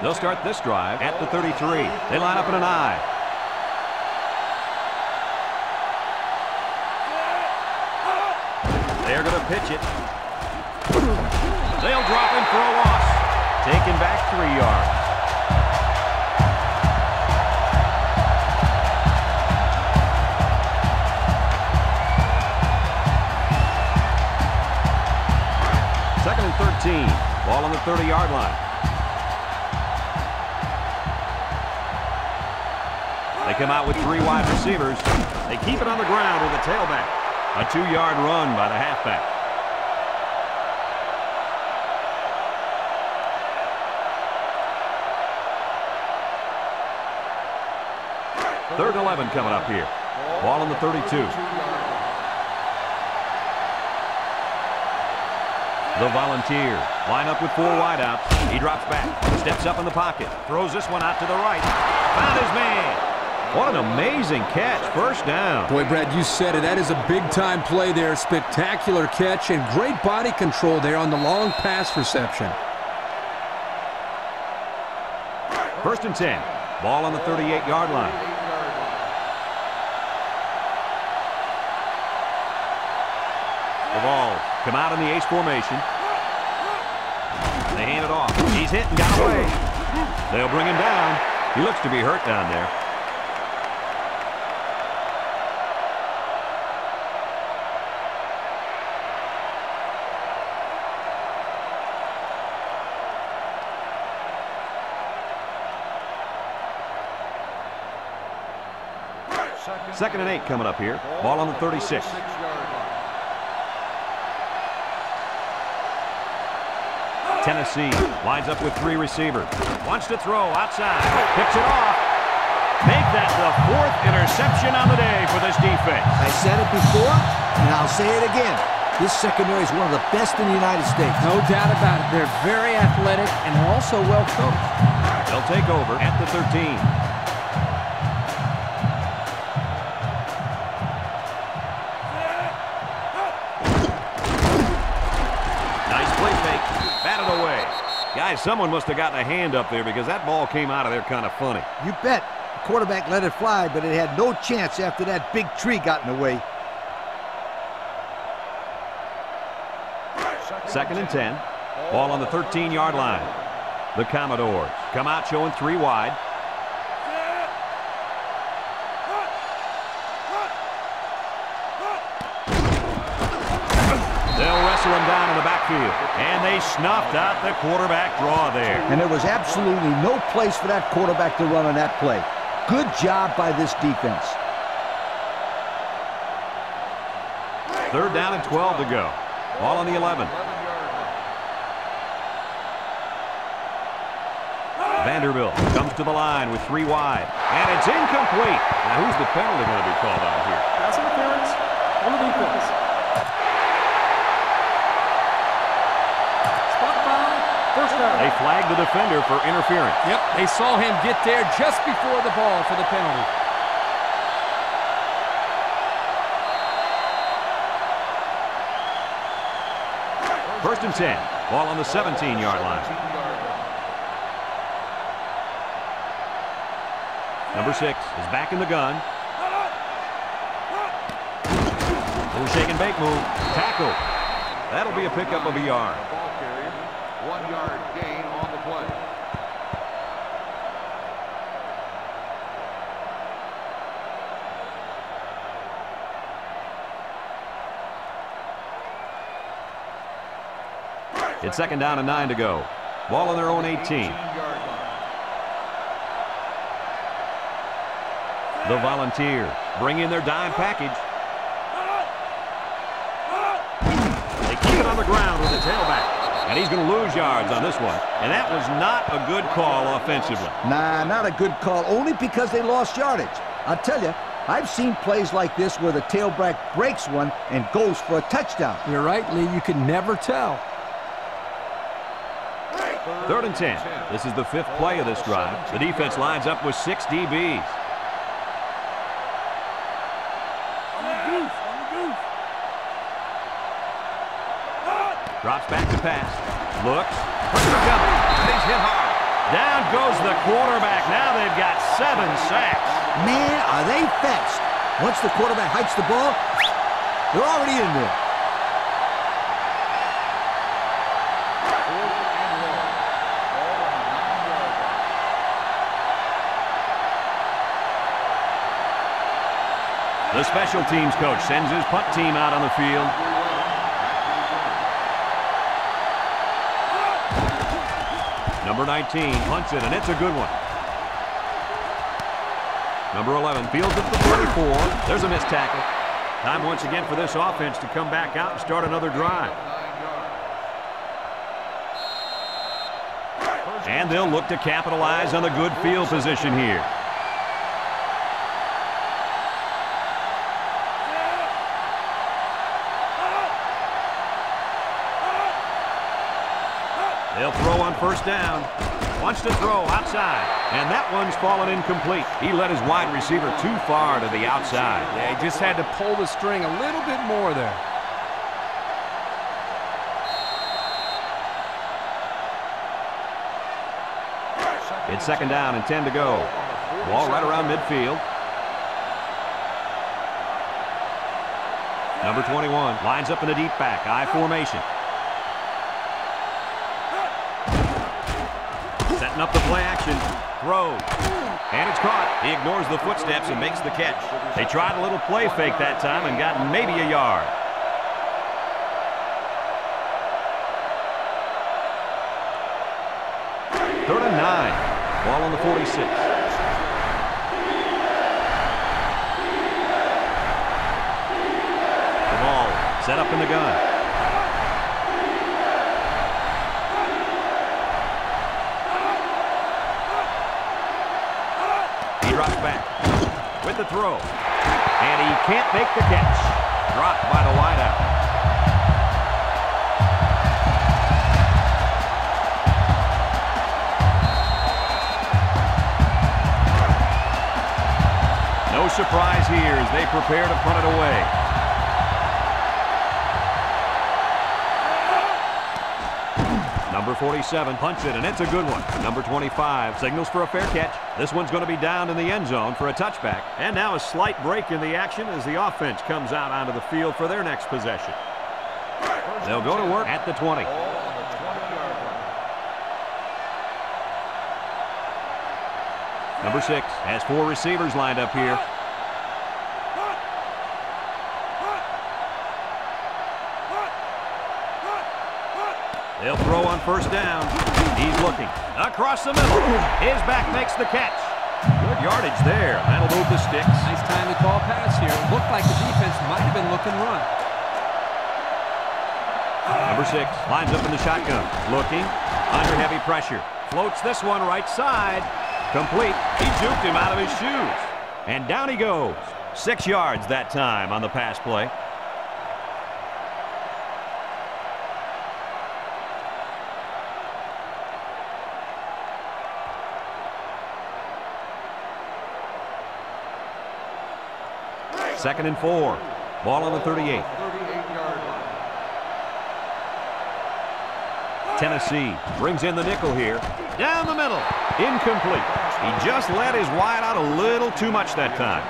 They'll start this drive at the 33. They line up in an eye. They're going to pitch it. They'll drop him for a loss. Taken back 3 yards. Second and 13. Ball on the 30-yard line. They come out with 3 wide receivers. They keep it on the ground with a tailback. A 2-yard run by the halfback. Third and 11 coming up here. Ball on the 32. The Volunteer line up with 4 wideouts. He drops back, steps up in the pocket, throws this one out to the right. Found his man. What an amazing catch. First down. Boy, Brad, you said it. That is a big-time play there. Spectacular catch and great body control there on the long pass reception. First and 10. Ball on the 38-yard line. The ball come out in the H formation. They hand it off. He's hit and got away. They'll bring him down. He looks to be hurt down there. Second and 8 coming up here. Ball on the 36. Tennessee lines up with 3 receivers. Wants to throw outside. Picks it off. Make that the 4th interception on the day for this defense. I said it before, and I'll say it again. This secondary is one of the best in the United States. No doubt about it. They're very athletic and they're also well coached. They'll take over at the 13. Guys, someone must have gotten a hand up there because that ball came out of there kind of funny. You bet. The quarterback let it fly, but it had no chance after that big tree got in the way. Second and 10. Ball on the 13-yard line. The Commodores come out showing 3 wide. Him down in the backfield, and they snuffed out the quarterback draw there. And there was absolutely no place for that quarterback to run on that play. Good job by this defense. Third down and 12 to go. Ball on the 11. Vanderbilt comes to the line with three wide, and it's incomplete. Now, who's the penalty going to be called out here? Pass interference on the defense. Spot foul, first down. They flagged the defender for interference. Yep, they saw him get there just before the ball for the penalty. First and 10, ball on the 17-yard line. Number 6 is back in the gun. Little shake and bake move. Tackle. That'll be a pickup of a yard. Ball carrier. 1 yard gain on the play. It's second down and 9 to go. Ball on their own 18. The Volunteers bring in their dime package. They keep it on the ground with the tailback. And he's going to lose yards on this one. And that was not a good call offensively. Nah, not a good call, only because they lost yardage. I'll tell you, I've seen plays like this where the tailback breaks one and goes for a touchdown. You're right, Lee. You can never tell. Third and 10. This is the 5th play of this drive. The defense lines up with 6 DBs. Drops back to pass. Looks. And he's hit hard. Down goes the quarterback. Now they've got 7 sacks. Man, are they fast. Once the quarterback hikes the ball, they're already in there. The special teams coach sends his punt team out on the field. Number 19 punts it, and it's a good one. Number 11 fields at the 44. There's a missed tackle. Time once again for this offense to come back out and start another drive. And they'll look to capitalize on the good field position here. Throw on first down. Wants to throw outside. And that one's fallen incomplete. He let his wide receiver too far to the outside. Yeah, he just had to pull the string a little bit more there. It's second down and 10 to go. Ball right around midfield. Number 21 lines up in the deep back. I formation. Setting up the play action, throws, and it's caught. He ignores the footsteps and makes the catch. They tried a little play fake that time and got maybe a yard. Third and 9, ball on the 46. The ball set up in the gun. The throw, and he can't make the catch. Dropped by the wideout. No surprise here as they prepare to punt it away. Number 47 punts it, and it's a good one. Number 25 signals for a fair catch. This one's going to be down in the end zone for a touchback. And now a slight break in the action as the offense comes out onto the field for their next possession. They'll go to work at the 20. Number 6 has 4 receivers lined up here. They'll throw on first down. He's looking across the middle. His back makes the catch. Good yardage there. That'll move the sticks. Nice time to call pass here. It looked like the defense might have been looking run. Number 6 lines up in the shotgun, looking, under heavy pressure, floats this one right side, complete. He juked him out of his shoes, and down he goes. 6 yards that time on the pass play. Second and 4. Ball on the 38. Tennessee brings in the nickel here. Down the middle. Incomplete. He just let his wide out a little too much that time.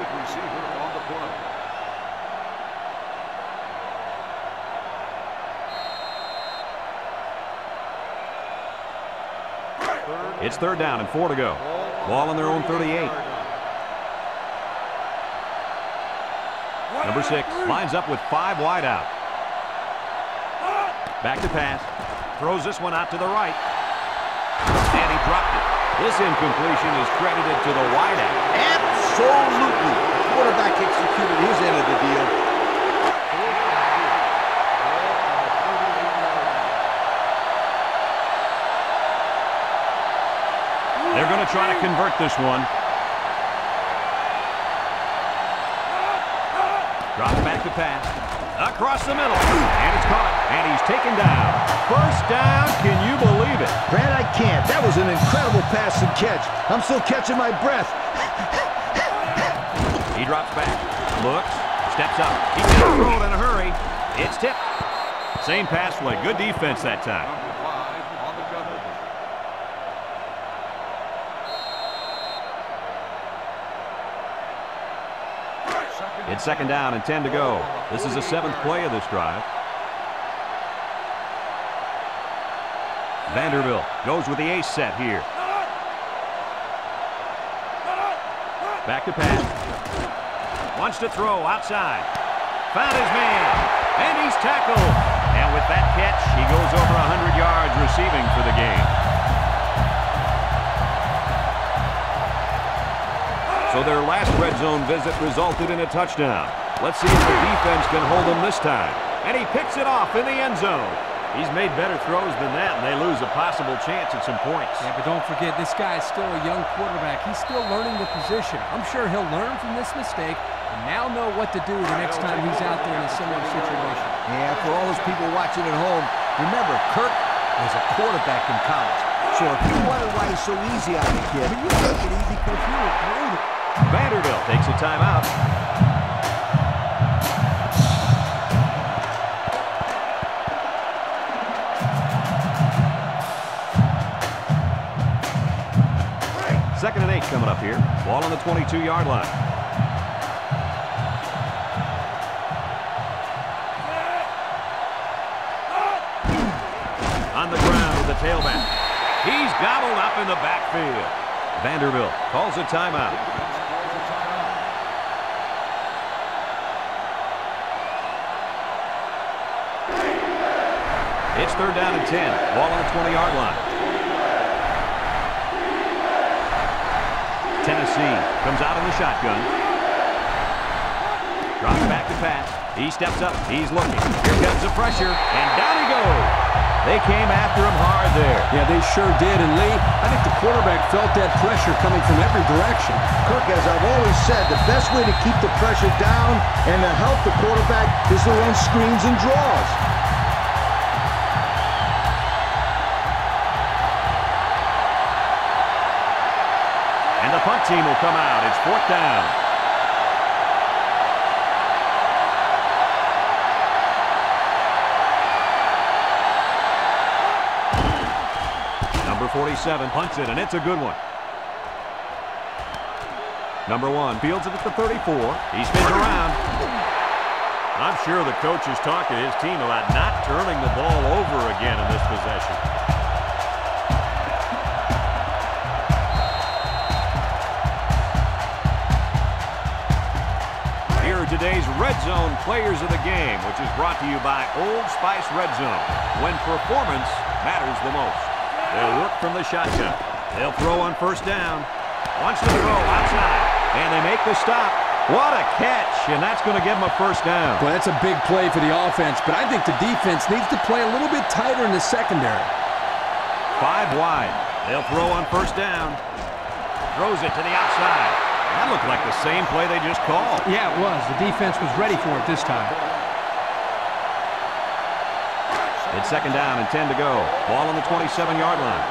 It's 3rd down and 4 to go. Ball on their own 38. Number 6 lines up with 5 wide out. Back to pass. Throws this one out to the right. And he dropped it. This incompletion is credited to the wide out. Absolutely. Quarterback executed his end of the deal. They're going to try to convert this one. Drop back to pass. Across the middle. And it's caught. And he's taken down. First down. Can you believe it? Brad, I can't. That was an incredible pass and catch. I'm still catching my breath. He drops back. Looks. Steps up. He's got a roll in a hurry. It's tipped. Same pass play. Good defense that time. It's 2nd down and 10 to go. This is the 7th play of this drive. Vanderbilt goes with the ace set here. Back to pass. Wants to throw outside. Found his man. And he's tackled. And with that catch, he goes over 100 yards receiving for the game. So their last red zone visit resulted in a touchdown. Let's see if the defense can hold them this time. And he picks it off in the end zone. He's made better throws than that, and they lose a possible chance at some points. Yeah, but don't forget, this guy's still a young quarterback. He's still learning the position. I'm sure he'll learn from this mistake and now know what to do the next time he's out there in a similar situation. Yeah, for all those people watching at home, remember, Kirk was a quarterback in college. So if you wonder why he's so easy on the kid, you take it easy because you were great. Vanderbilt takes a timeout. Second and 8 coming up here. Ball on the 22-yard line. On the ground with the tailback. He's gobbled up in the backfield. Vanderbilt calls a timeout. It's 3rd down and 10. Ball on the 20-yard line. Tennessee comes out in the shotgun. Drops back to pass. He steps up. He's looking. Here comes the pressure. And down he goes. They came after him hard there. Yeah, they sure did. And Lee, I think the quarterback felt that pressure coming from every direction. Kirk, as I've always said, the best way to keep the pressure down and to help the quarterback is to run screens and draws. Punt team will come out. It's 4th down. Number 47 punts it, and it's a good one. Number 1 fields it at the 34. He spins around. I'm sure the coach is talking to his team about not turning the ball over again in this possession. Today's Red Zone Players of the Game, which is brought to you by Old Spice Red Zone, when performance matters the most. They'll work from the shotgun. They'll throw on 1st down. Wants to throw outside, and they make the stop. What a catch, and that's going to give him a first down. Well, that's a big play for the offense, but I think the defense needs to play a little bit tighter in the secondary. 5 wide. They'll throw on first down. Throws it to the outside. That looked like the same play they just called. Yeah, it was. The defense was ready for it this time. It's second down and 10 to go. Ball on the 27-yard line.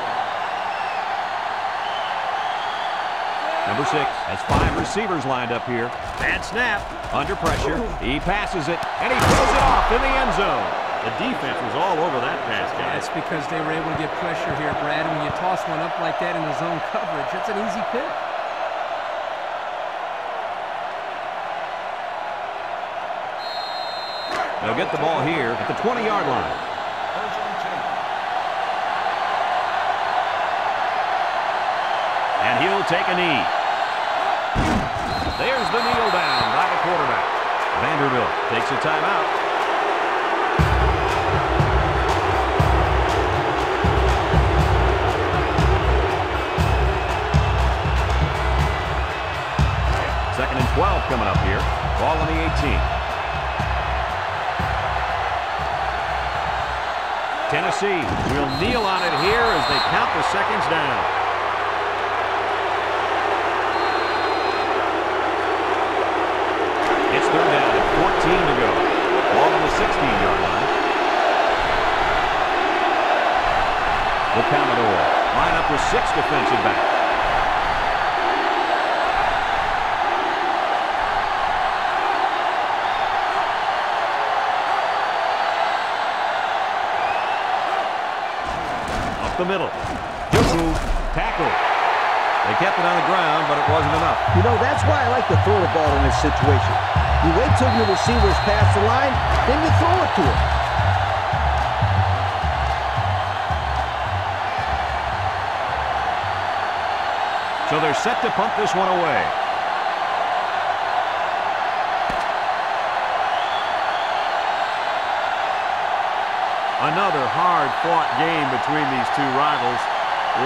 Number 6 has 5 receivers lined up here. Bad snap, under pressure. He passes it, and he throws it off in the end zone. The defense was all over that pass, guys. That's because they were able to get pressure here, Brad. And when you toss one up like that in the zone coverage, that's an easy pick. They'll get the ball here at the 20-yard line. And he'll take a knee. There's the kneel down by the quarterback. Vanderbilt takes a timeout. Second and 12 coming up here. Ball on the 18. Tennessee will kneel on it here as they count the seconds down. It's third down and 14 to go. Ball on the 16-yard line. The Commodores line up with 6 defensive backs. Up the middle. Tackle. They kept it on the ground, but it wasn't enough. You know, that's why I like to throw the ball in this situation. You wait till your receiver's past the line, then you throw it to him. So they're set to punt this one away. Another hard-fought game between these two rivals.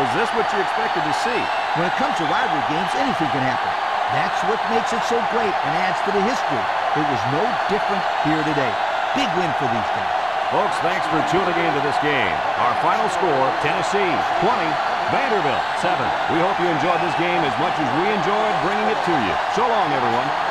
Was this what you expected to see? When it comes to rivalry games, anything can happen. That's what makes it so great and adds to the history. It was no different here today. Big win for these guys. Folks, thanks for tuning into this game. Our final score, Tennessee 20, Vanderbilt 7. We hope you enjoyed this game as much as we enjoyed bringing it to you. So long, everyone.